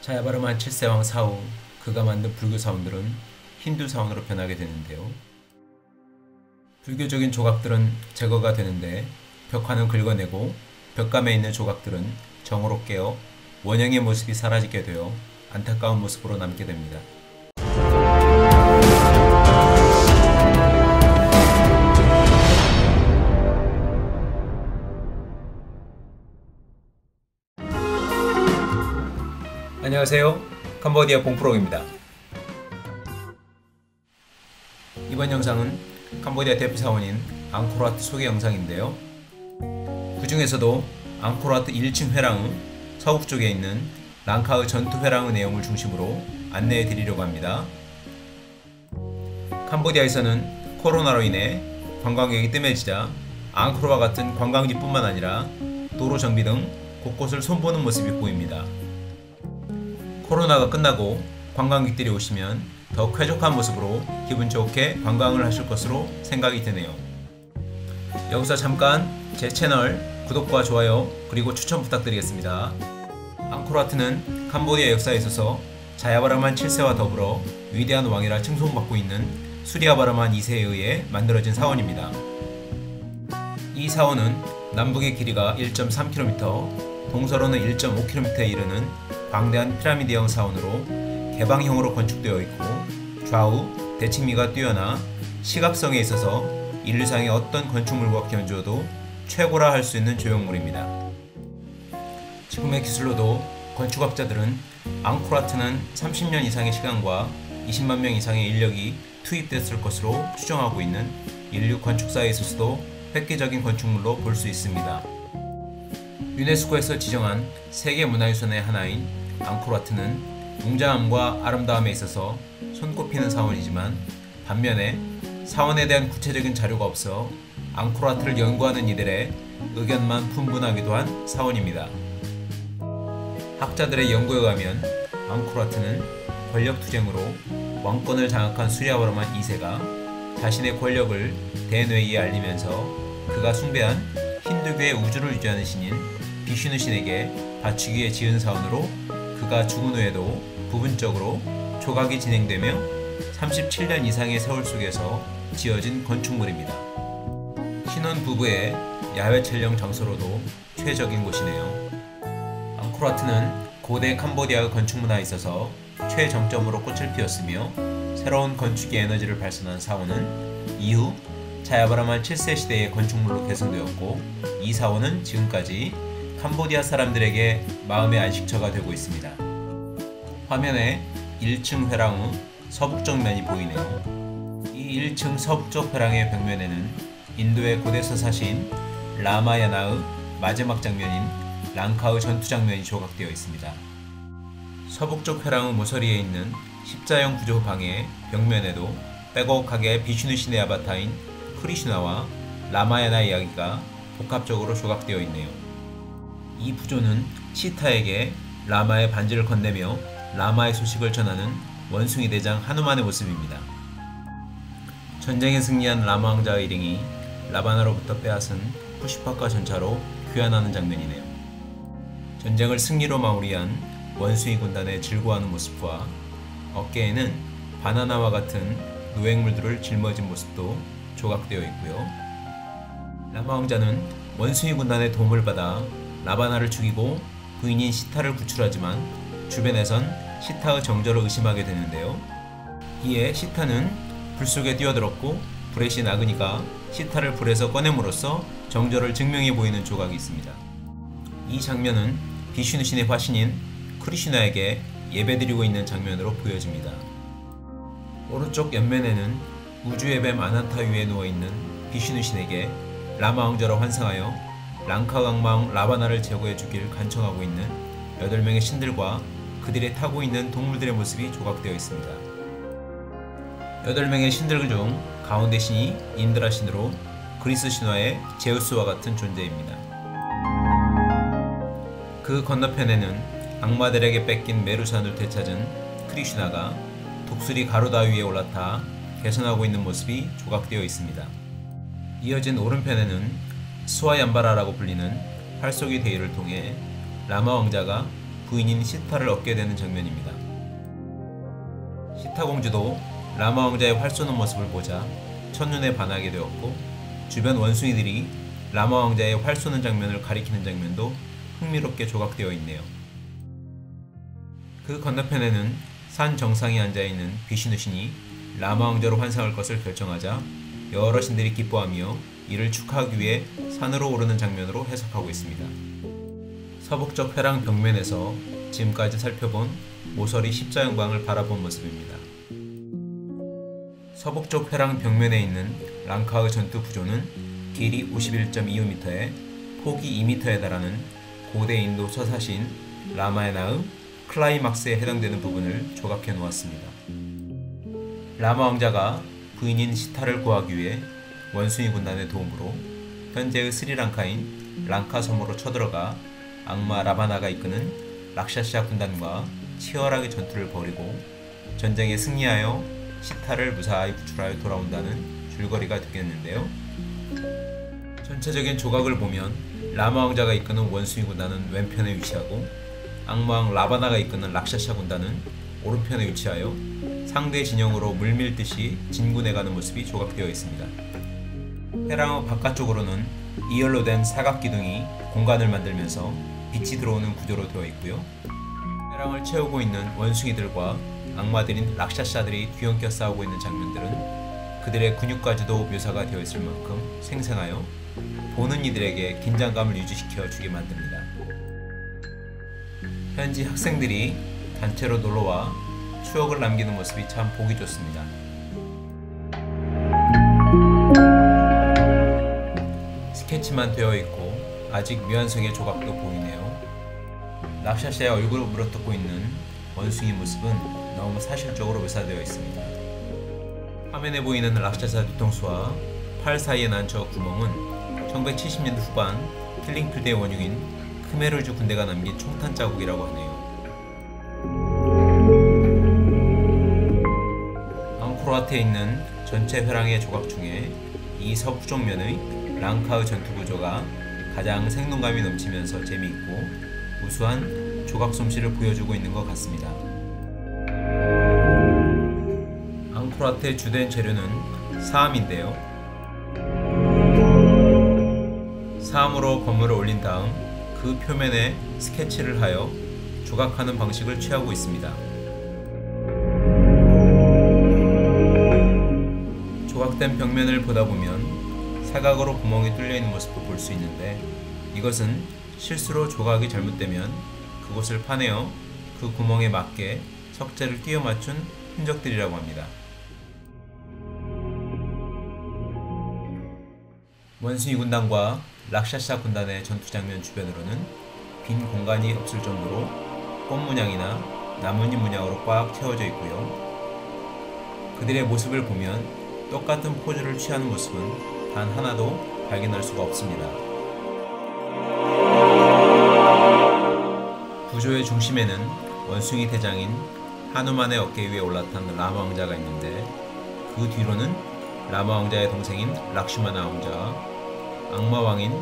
자야바르만 7세 왕 사후 그가 만든 불교 사원들은 힌두 사원으로 변하게 되는데요. 불교적인 조각들은 제거가 되는데 벽화는 긁어내고 벽감에 있는 조각들은 정으로 깨어 원형의 모습이 사라지게 되어 안타까운 모습으로 남게 됩니다. 안녕하세요. 캄보디아 봉프록입니다. 이번 영상은 캄보디아 대표 사원인 앙코르와트 소개 영상인데요. 그 중에서도 앙코르와트 1층 회랑은 서북쪽에 있는 랑카의 전투 회랑의 내용을 중심으로 안내해 드리려고 합니다. 캄보디아에서는 코로나로 인해 관광객이 뜸해지자 앙코르와 같은 관광지뿐만 아니라 도로 정비 등 곳곳을 손보는 모습이 보입니다. 코로나가 끝나고 관광객들이 오시면 더 쾌적한 모습으로 기분 좋게 관광을 하실 것으로 생각이 드네요. 여기서 잠깐 제 채널 구독과 좋아요 그리고 추천 부탁드리겠습니다. 앙코르와트는 캄보디아 역사에 있어서 자야바르만 7세와 더불어 위대한 왕이라 칭송받고 있는 수리아바르만 2세에 의해 만들어진 사원입니다. 이 사원은 남북의 길이가 1.3km, 동서로는 1.5km에 이르는 방대한 피라미드형 사원으로 개방형으로 건축되어 있고 좌우 대칭미가 뛰어나 시각성에 있어서 인류상의 어떤 건축물과 견주어도 최고라 할 수 있는 조형물입니다. 지금의 기술로도 건축학자들은 앙코르와트는 30년 이상의 시간과 20만 명 이상의 인력이 투입됐을 것으로 추정하고 있는 인류 건축사에 있어서도 획기적인 건축물로 볼 수 있습니다. 유네스코에서 지정한 세계문화유산의 하나인 앙코르와트는 웅장함과 아름다움에 있어서 손꼽히는 사원이지만 반면에 사원에 대한 구체적인 자료가 없어 앙코르와트를 연구하는 이들의 의견만 분분하기도 한 사원입니다. 학자들의 연구에 의하면 앙코르와트는 권력투쟁으로 왕권을 장악한 수리아바르만 2세가 자신의 권력을 대뇌이에 알리면서 그가 숭배한 힌두교의 우주를 유지하는 신인 비슈누 신에게 바치기 위해 지은 사원으로 그가 죽은 후에도 부분적으로 조각이 진행되며 37년 이상의 세월 속에서 지어진 건축물입니다. 신혼부부의 야외 촬영 장소로도 최적인 곳이네요. 앙코르와트는 고대 캄보디아의 건축문화에 있어서 최정점으로 꽃을 피웠으며 새로운 건축의 에너지를 발산한 사원은 이후 자야바르만 7세 시대의 건축물로 개선되었고 이 사원은 지금까지 캄보디아 사람들에게 마음의 안식처가 되고 있습니다. 화면에 1층 회랑 후 서북쪽 면이 보이네요. 이 1층 서북쪽 회랑의 벽면에는 인도의 고대서 사시인 라마야나의 마지막 장면인 랑카의 전투 장면이 조각되어 있습니다. 서북쪽 회랑의 모서리에 있는 십자형 구조 방의 벽면에도 빼곡하게 비슈누 신의 아바타인 크리슈나와 라마야나 이야기가 복합적으로 조각되어 있네요. 이 부조는 치타에게 라마의 반지를 건네며 라마의 소식을 전하는 원숭이 대장 하누만의 모습입니다. 전쟁에 승리한 라마 왕자의 일행이 라바나로부터 빼앗은 푸시파카 전차로 귀환하는 장면이네요. 전쟁을 승리로 마무리한 원숭이 군단의 질주하는 모습과 어깨에는 바나나와 같은 노획물들을 짊어진 모습도 조각되어 있고요. 라마 왕자는 원숭이 군단의 도움을 받아 라바나를 죽이고 부인인 시타를 구출하지만 주변에선 시타의 정절을 의심하게 되는데요. 이에 시타는 불 속에 뛰어들었고 불에 신 아그니가 시타를 불에서 꺼냄으로써 정절을 증명해 보이는 조각이 있습니다. 이 장면은 비슈누 신의 화신인 크리슈나에게 예배드리고 있는 장면으로 보여집니다. 오른쪽 옆면에는 우주의 뱀 아난타 위에 누워있는 비슈누 신에게 라마 왕자로 환상하여 랑카 왕마왕 라바나를 제거해 주길 간청하고 있는 8명의 신들과 그들의 타고 있는 동물들의 모습이 조각되어 있습니다. 8명의 신들 중 가운데 신이 인드라 신으로 그리스 신화의 제우스와 같은 존재입니다. 그 건너편에는 악마들에게 뺏긴 메루산을 되찾은 크리슈나가 독수리 가로다위에 올라타 개선하고 있는 모습이 조각되어 있습니다. 이어진 오른편에는 스와얀바라라고 불리는 활쏘기 대회를 통해 라마 왕자가 부인인 시타를 얻게 되는 장면입니다. 시타 공주도 라마 왕자의 활쏘는 모습을 보자 첫눈에 반하게 되었고 주변 원숭이들이 라마 왕자의 활쏘는 장면을 가리키는 장면도 흥미롭게 조각되어 있네요. 그 건너편에는 산 정상에 앉아있는 비슈누 신이 라마 왕자로 환상할 것을 결정하자 여러 신들이 기뻐하며 이를 축하하기 위해 산으로 오르는 장면으로 해석하고 있습니다. 서북쪽 회랑 벽면에서 지금까지 살펴본 모서리 십자형방을 바라본 모습입니다. 서북쪽 회랑 벽면에 있는 랑카의 전투 부조는 길이 51.25m에 폭이 2m에 달하는 고대 인도 서사시인 라마야나의 클라이막스에 해당되는 부분을 조각해 놓았습니다. 라마 왕자가 부인인 시타를 구하기 위해 원숭이 군단의 도움으로 현재의 스리랑카인 랑카 섬으로 쳐들어가 악마 라바나가 이끄는 락샤샤 군단과 치열하게 전투를 벌이고 전쟁에 승리하여 시타를 무사히 구출하여 돌아온다는 줄거리가 되겠는데요. 전체적인 조각을 보면 라마 왕자가 이끄는 원숭이 군단은 왼편에 위치하고 악마왕 라바나가 이끄는 락샤샤 군단은 오른편에 위치하여 상대 진영으로 물밀듯이 진군해가는 모습이 조각되어 있습니다. 회랑의 바깥쪽으로는 이열로 된 사각기둥이 공간을 만들면서 빛이 들어오는 구조로 되어 있고요. 회랑을 채우고 있는 원숭이들과 악마들인 락샤샤들이 뒤엉켜 싸우고 있는 장면들은 그들의 근육까지도 묘사가 되어 있을 만큼 생생하여 보는 이들에게 긴장감을 유지시켜 주게 만듭니다. 현지 학생들이 단체로 놀러와 추억을 남기는 모습이 참 보기 좋습니다. 스케치만 되어 있고 아직 미완성의 조각도 보이네요. 락샤샤의 얼굴을 물어뜯고 있는 원숭이 모습은 너무 사실적으로 묘사되어 있습니다. 화면에 보이는 락샤샤 뒤통수와 팔 사이에 난 저 구멍은 1970년대 후반 킬링필드의 원흉인 크메르주 군대가 남긴 총탄 자국이라고 하네요. 앙코르와트에 있는 전체 회랑의 조각 중에 이 서부쪽 면의 랑카의 전투 구조가 가장 생동감이 넘치면서 재미있고 우수한 조각 솜씨를 보여주고 있는 것 같습니다. 앙코르와트의 주된 재료는 사암인데요. 사암으로 건물을 올린 다음 그 표면에 스케치를 하여 조각하는 방식을 취하고 있습니다. 조각된 벽면을 보다 보면 사각으로 구멍이 뚫려 있는 모습도 볼 수 있는데 이것은 실수로 조각이 잘못되면 그곳을 파내어 그 구멍에 맞게 석재를 끼워 맞춘 흔적들이라고 합니다. 원숭이 군단과 락샤샤 군단의 전투 장면 주변으로는 빈 공간이 없을 정도로 꽃 문양이나 나뭇잎 문양으로 꽉 채워져 있고요. 그들의 모습을 보면 똑같은 포즈를 취하는 모습은 단 하나도 발견할 수가 없습니다. 부조의 중심에는 원숭이 대장인 하누만의 어깨 위에 올라탄 라마 왕자가 있는데, 그 뒤로는 라마 왕자의 동생인 락슈마나 왕자와 악마왕인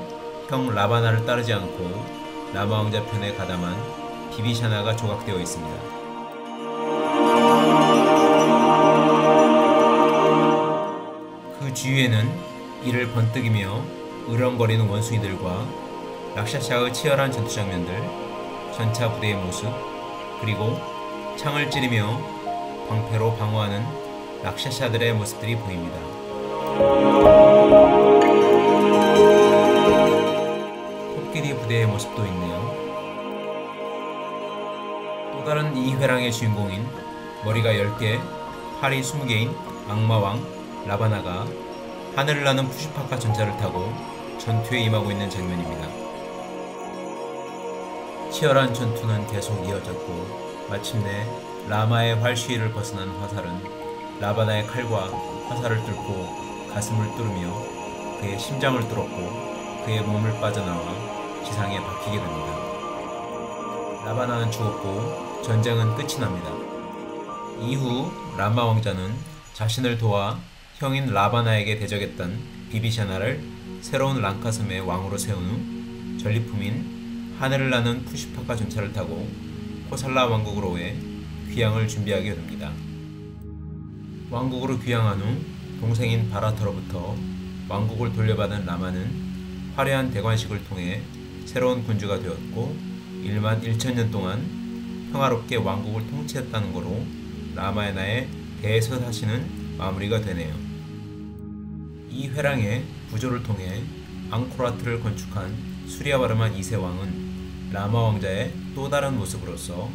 형 라바나를 따르지 않고 라마왕자 편에 가담한 비비샤나가 조각되어 있습니다. 그 주위에는 이를 번뜩이며 으렁거리는 원숭이들과 락샤샤의 치열한 전투 장면들, 전차 부대의 모습, 그리고 창을 찌르며 방패로 방어하는 락샤샤들의 모습들이 보입니다. 코끼리 부대의 모습도 있네요. 또 다른 이 회랑의 주인공인 머리가 10개, 팔이 20개인 악마왕 라바나가 하늘을 나는 푸시파카 전차를 타고 전투에 임하고 있는 장면입니다. 치열한 전투는 계속 이어졌고, 마침내 라마의 활시위를 벗어난 화살은 라바나의 칼과 화살을 뚫고 가슴을 뚫으며 그의 심장을 뚫었고 그의 몸을 빠져나와 지상에 박히게 됩니다. 라바나는 죽었고 전쟁은 끝이 납니다. 이후 라마 왕자는 자신을 도와 형인 라바나에게 대적했던 비비샤나를 새로운 랑카 섬의 왕으로 세운 후 전리품인 하늘을 나는 푸시파카 전차를 타고 코살라 왕국으로의 귀향을 준비하게 됩니다. 왕국으로 귀향한 후 동생인 바라터로부터 왕국을 돌려받은 라마는 화려한 대관식을 통해 새로운 군주가 되었고 1만 1천년 동안 평화롭게 왕국을 통치했다는 거로 라마에나의 대서사시는 마무리가 되네요. 이 회랑의 부조를 통해 앙코르와트를 건축한 수리아바르만 2세 왕은 라마 왕자의 또 다른 모습으로서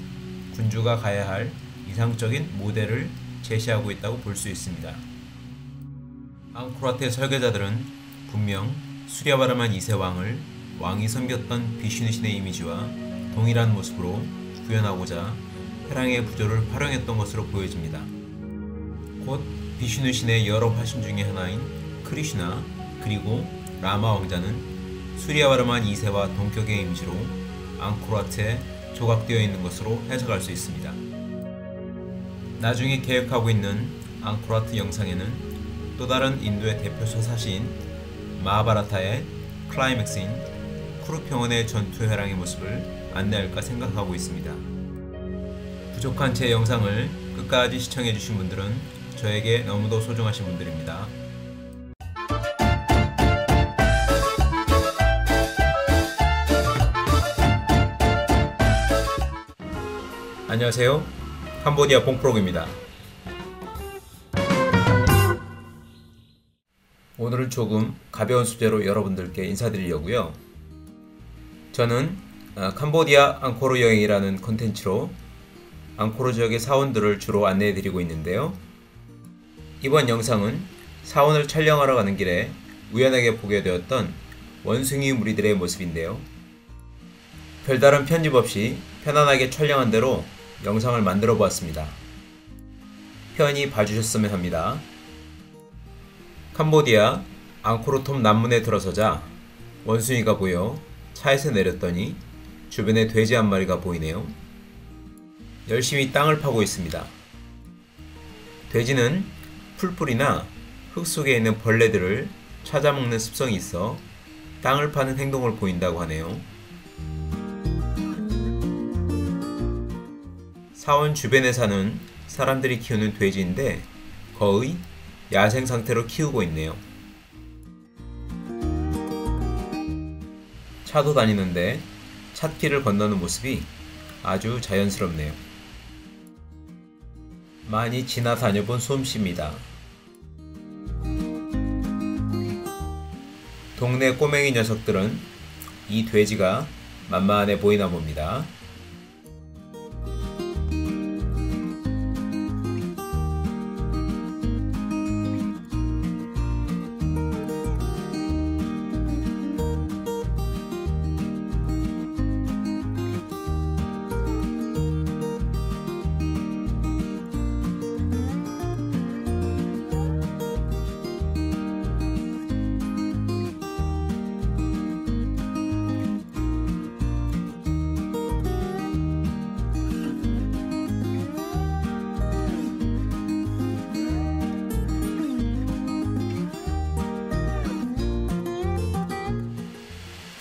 군주가 가야 할 이상적인 모델을 제시하고 있다고 볼 수 있습니다. 앙코르와트의 설계자들은 분명 수리아바르만 2세 왕을 왕이 섬겼던 비슈누 신의 이미지와 동일한 모습으로 구현하고자 회랑의 부조를 활용했던 것으로 보여집니다. 곧 비슈누 신의 여러 화신 중의 하나인 크리슈나 그리고 라마 왕자는 수리아바르만 2세와 동격의 이미지로 앙코르와트에 조각되어 있는 것으로 해석할 수 있습니다. 나중에 계획하고 있는 앙코르와트 영상에는 또 다른 인도의 대표 서사시인 마하바라타의 클라이맥스인 크루평원의 전투 회랑의 모습을 안내할까 생각하고 있습니다. 부족한 제 영상을 끝까지 시청해주신 분들은 저에게 너무도 소중하신 분들입니다. 안녕하세요. 캄보디아 뽕프록입니다. 오늘은 조금 가벼운 소재로 여러분들께 인사드리려고요. 저는 캄보디아 앙코르 여행이라는 컨텐츠로 앙코르 지역의 사원들을 주로 안내해드리고 있는데요. 이번 영상은 사원을 촬영하러 가는 길에 우연하게 보게 되었던 원숭이 무리들의 모습인데요. 별다른 편집 없이 편안하게 촬영한 대로 영상을 만들어 보았습니다. 편히 봐주셨으면 합니다. 캄보디아 앙코르톰 남문에 들어서자 원숭이가 보여 차에서 내렸더니 주변에 돼지 한 마리가 보이네요. 열심히 땅을 파고 있습니다. 돼지는 풀뿌리나 흙 속에 있는 벌레들을 찾아먹는 습성이 있어 땅을 파는 행동을 보인다고 하네요. 사원 주변에 사는 사람들이 키우는 돼지인데 거의 야생 상태로 키우고 있네요. 차도 다니는데 찻길을 건너는 모습이 아주 자연스럽네요. 많이 지나다녀본 솜씨입니다. 동네 꼬맹이 녀석들은 이 돼지가 만만해 보이나 봅니다.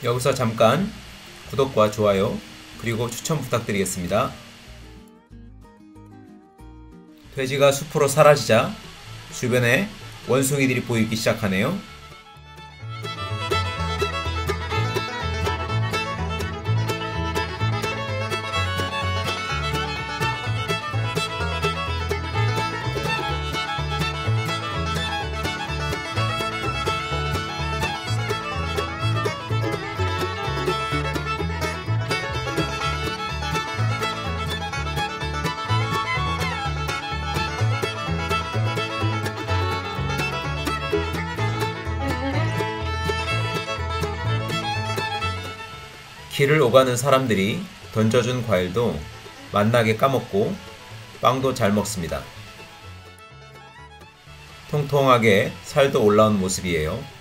여기서 잠깐 구독과 좋아요 그리고 추천 부탁드리겠습니다. 돼지가 숲으로 사라지자 주변에 원숭이들이 보이기 시작하네요. 길을 오가는 사람들이 던져준 과일도 맛나게 까먹고 빵도 잘 먹습니다. 통통하게 살도 올라온 모습이에요.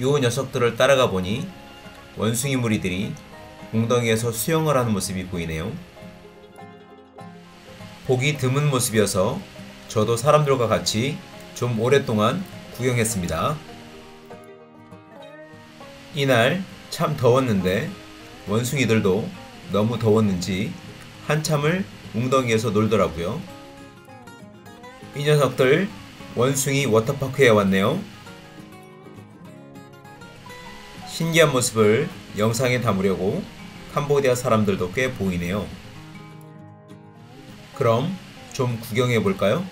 요 녀석들을 따라가 보니 원숭이 무리들이 웅덩이에서 수영을 하는 모습이 보이네요. 보기 드문 모습이어서 저도 사람들과 같이 좀 오랫동안 구경했습니다. 이날 참 더웠는데 원숭이들도 너무 더웠는지 한참을 웅덩이에서 놀더라고요. 이 녀석들 원숭이 워터파크에 왔네요. 신기한 모습을 영상에 담으려고 캄보디아 사람들도 꽤 보이네요. 그럼 좀 구경해 볼까요?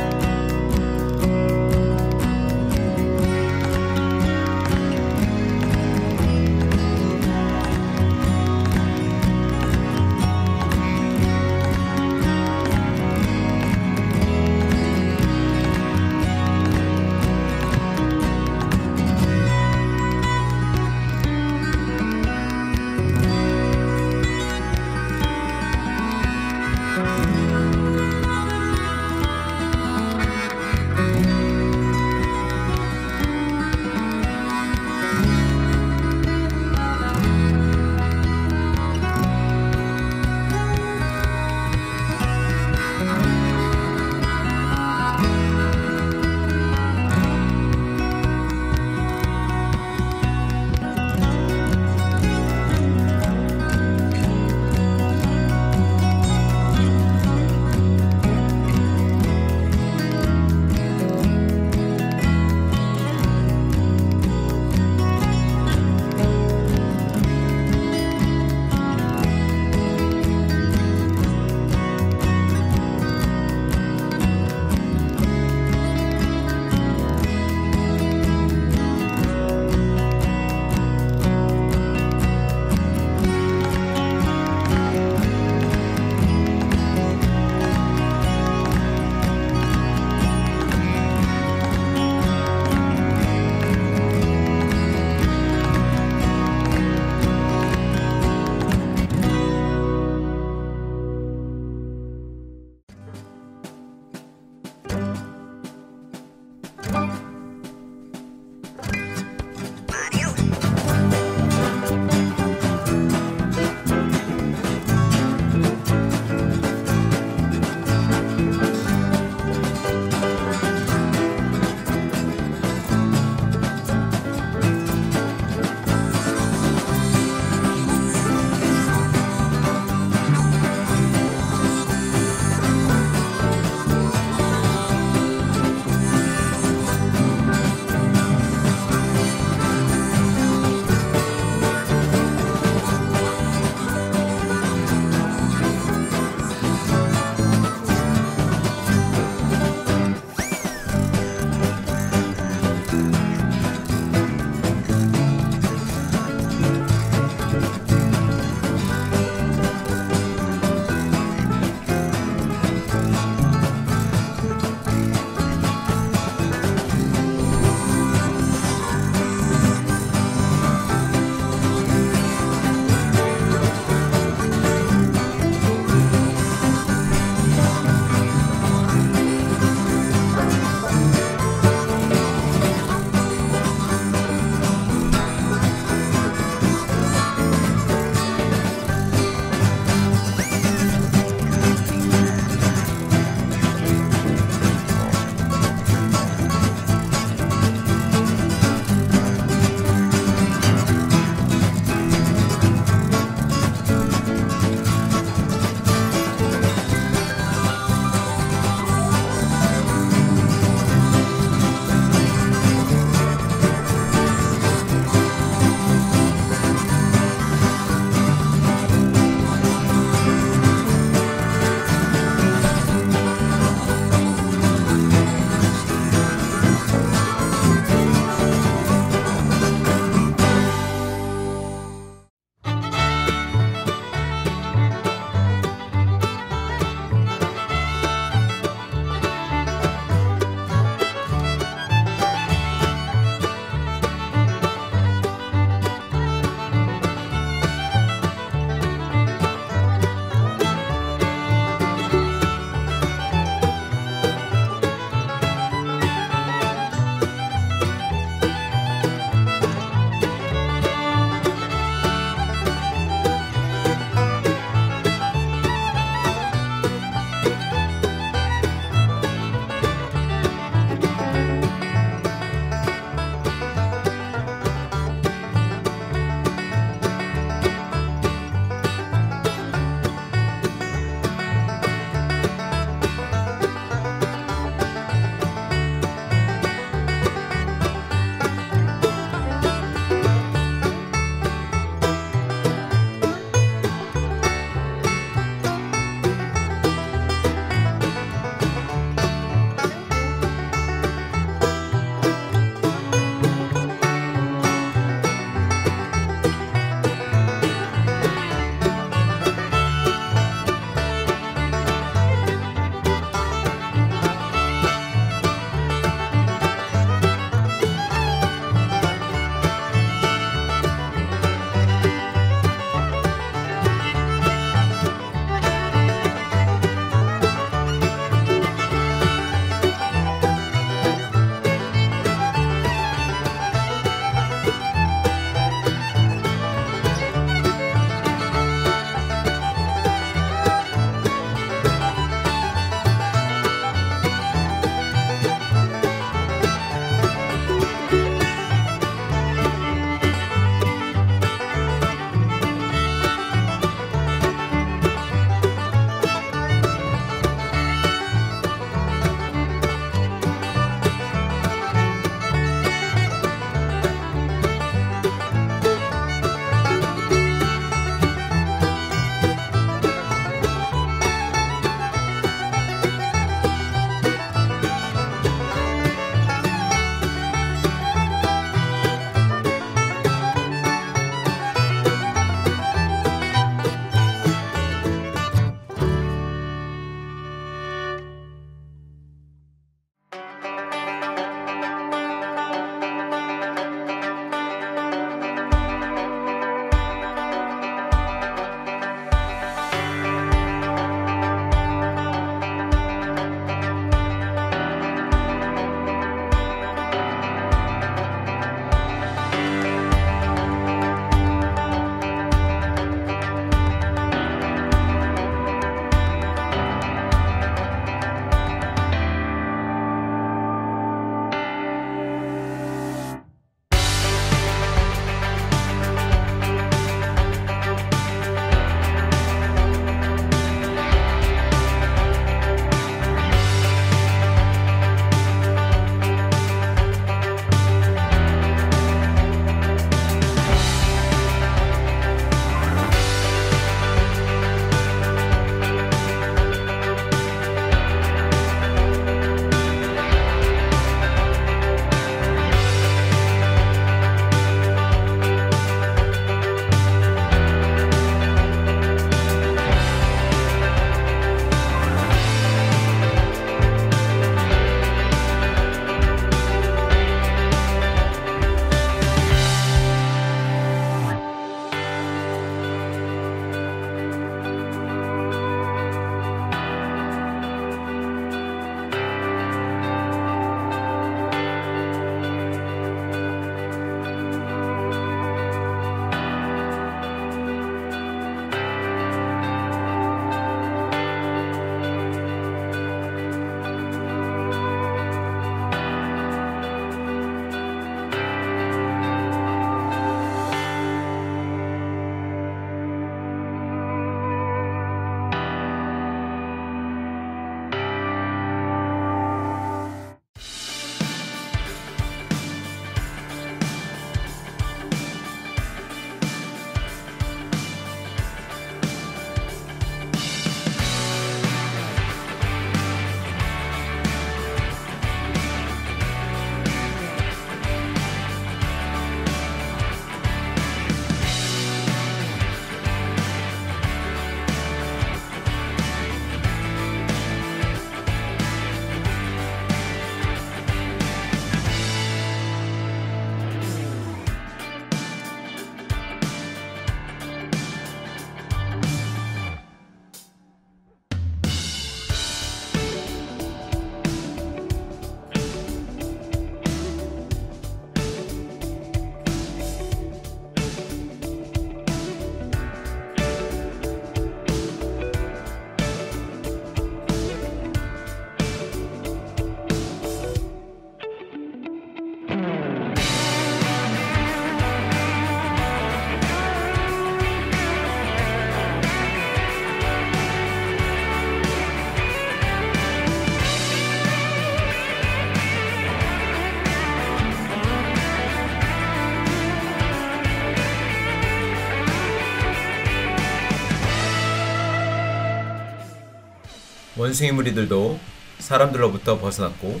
원숭이 무리들도 사람들로부터 벗어났고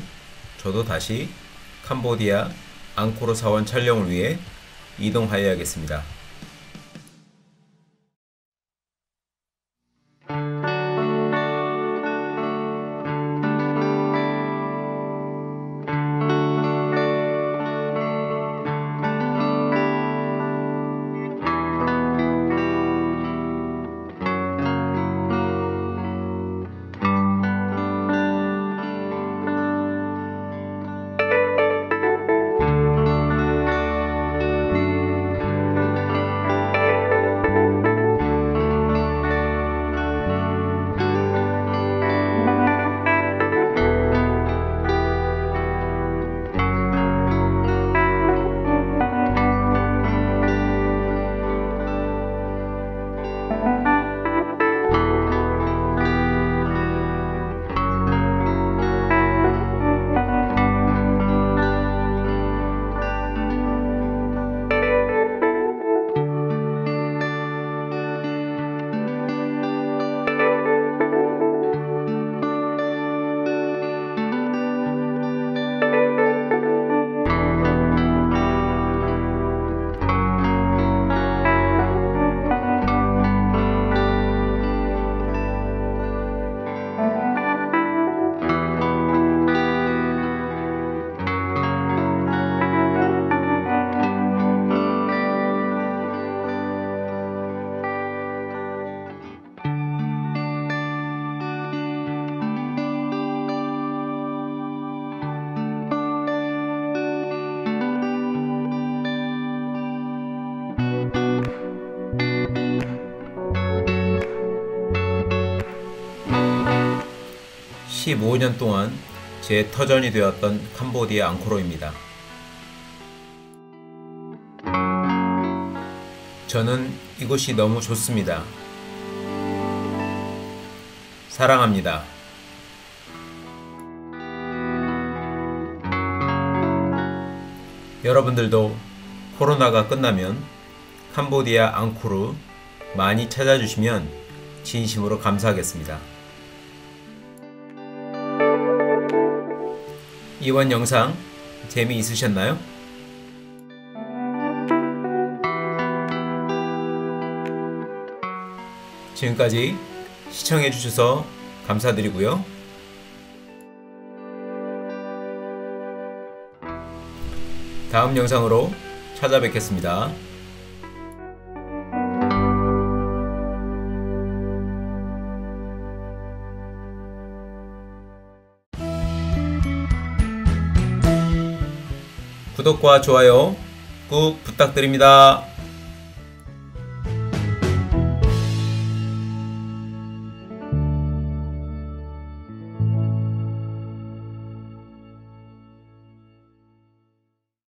저도 다시 캄보디아 앙코르 사원 촬영을 위해 이동하여야겠습니다. 특히 15년 동안 제 터전이 되었던 캄보디아 앙코르입니다. 저는 이곳이 너무 좋습니다. 사랑합니다. 여러분들도 코로나가 끝나면 캄보디아 앙코르 많이 찾아주시면 진심으로 감사하겠습니다. 이번 영상 재미있으셨나요? 지금까지 시청해주셔서 감사드리고요. 다음 영상으로 찾아뵙겠습니다. 구독과 좋아요 꼭 부탁드립니다.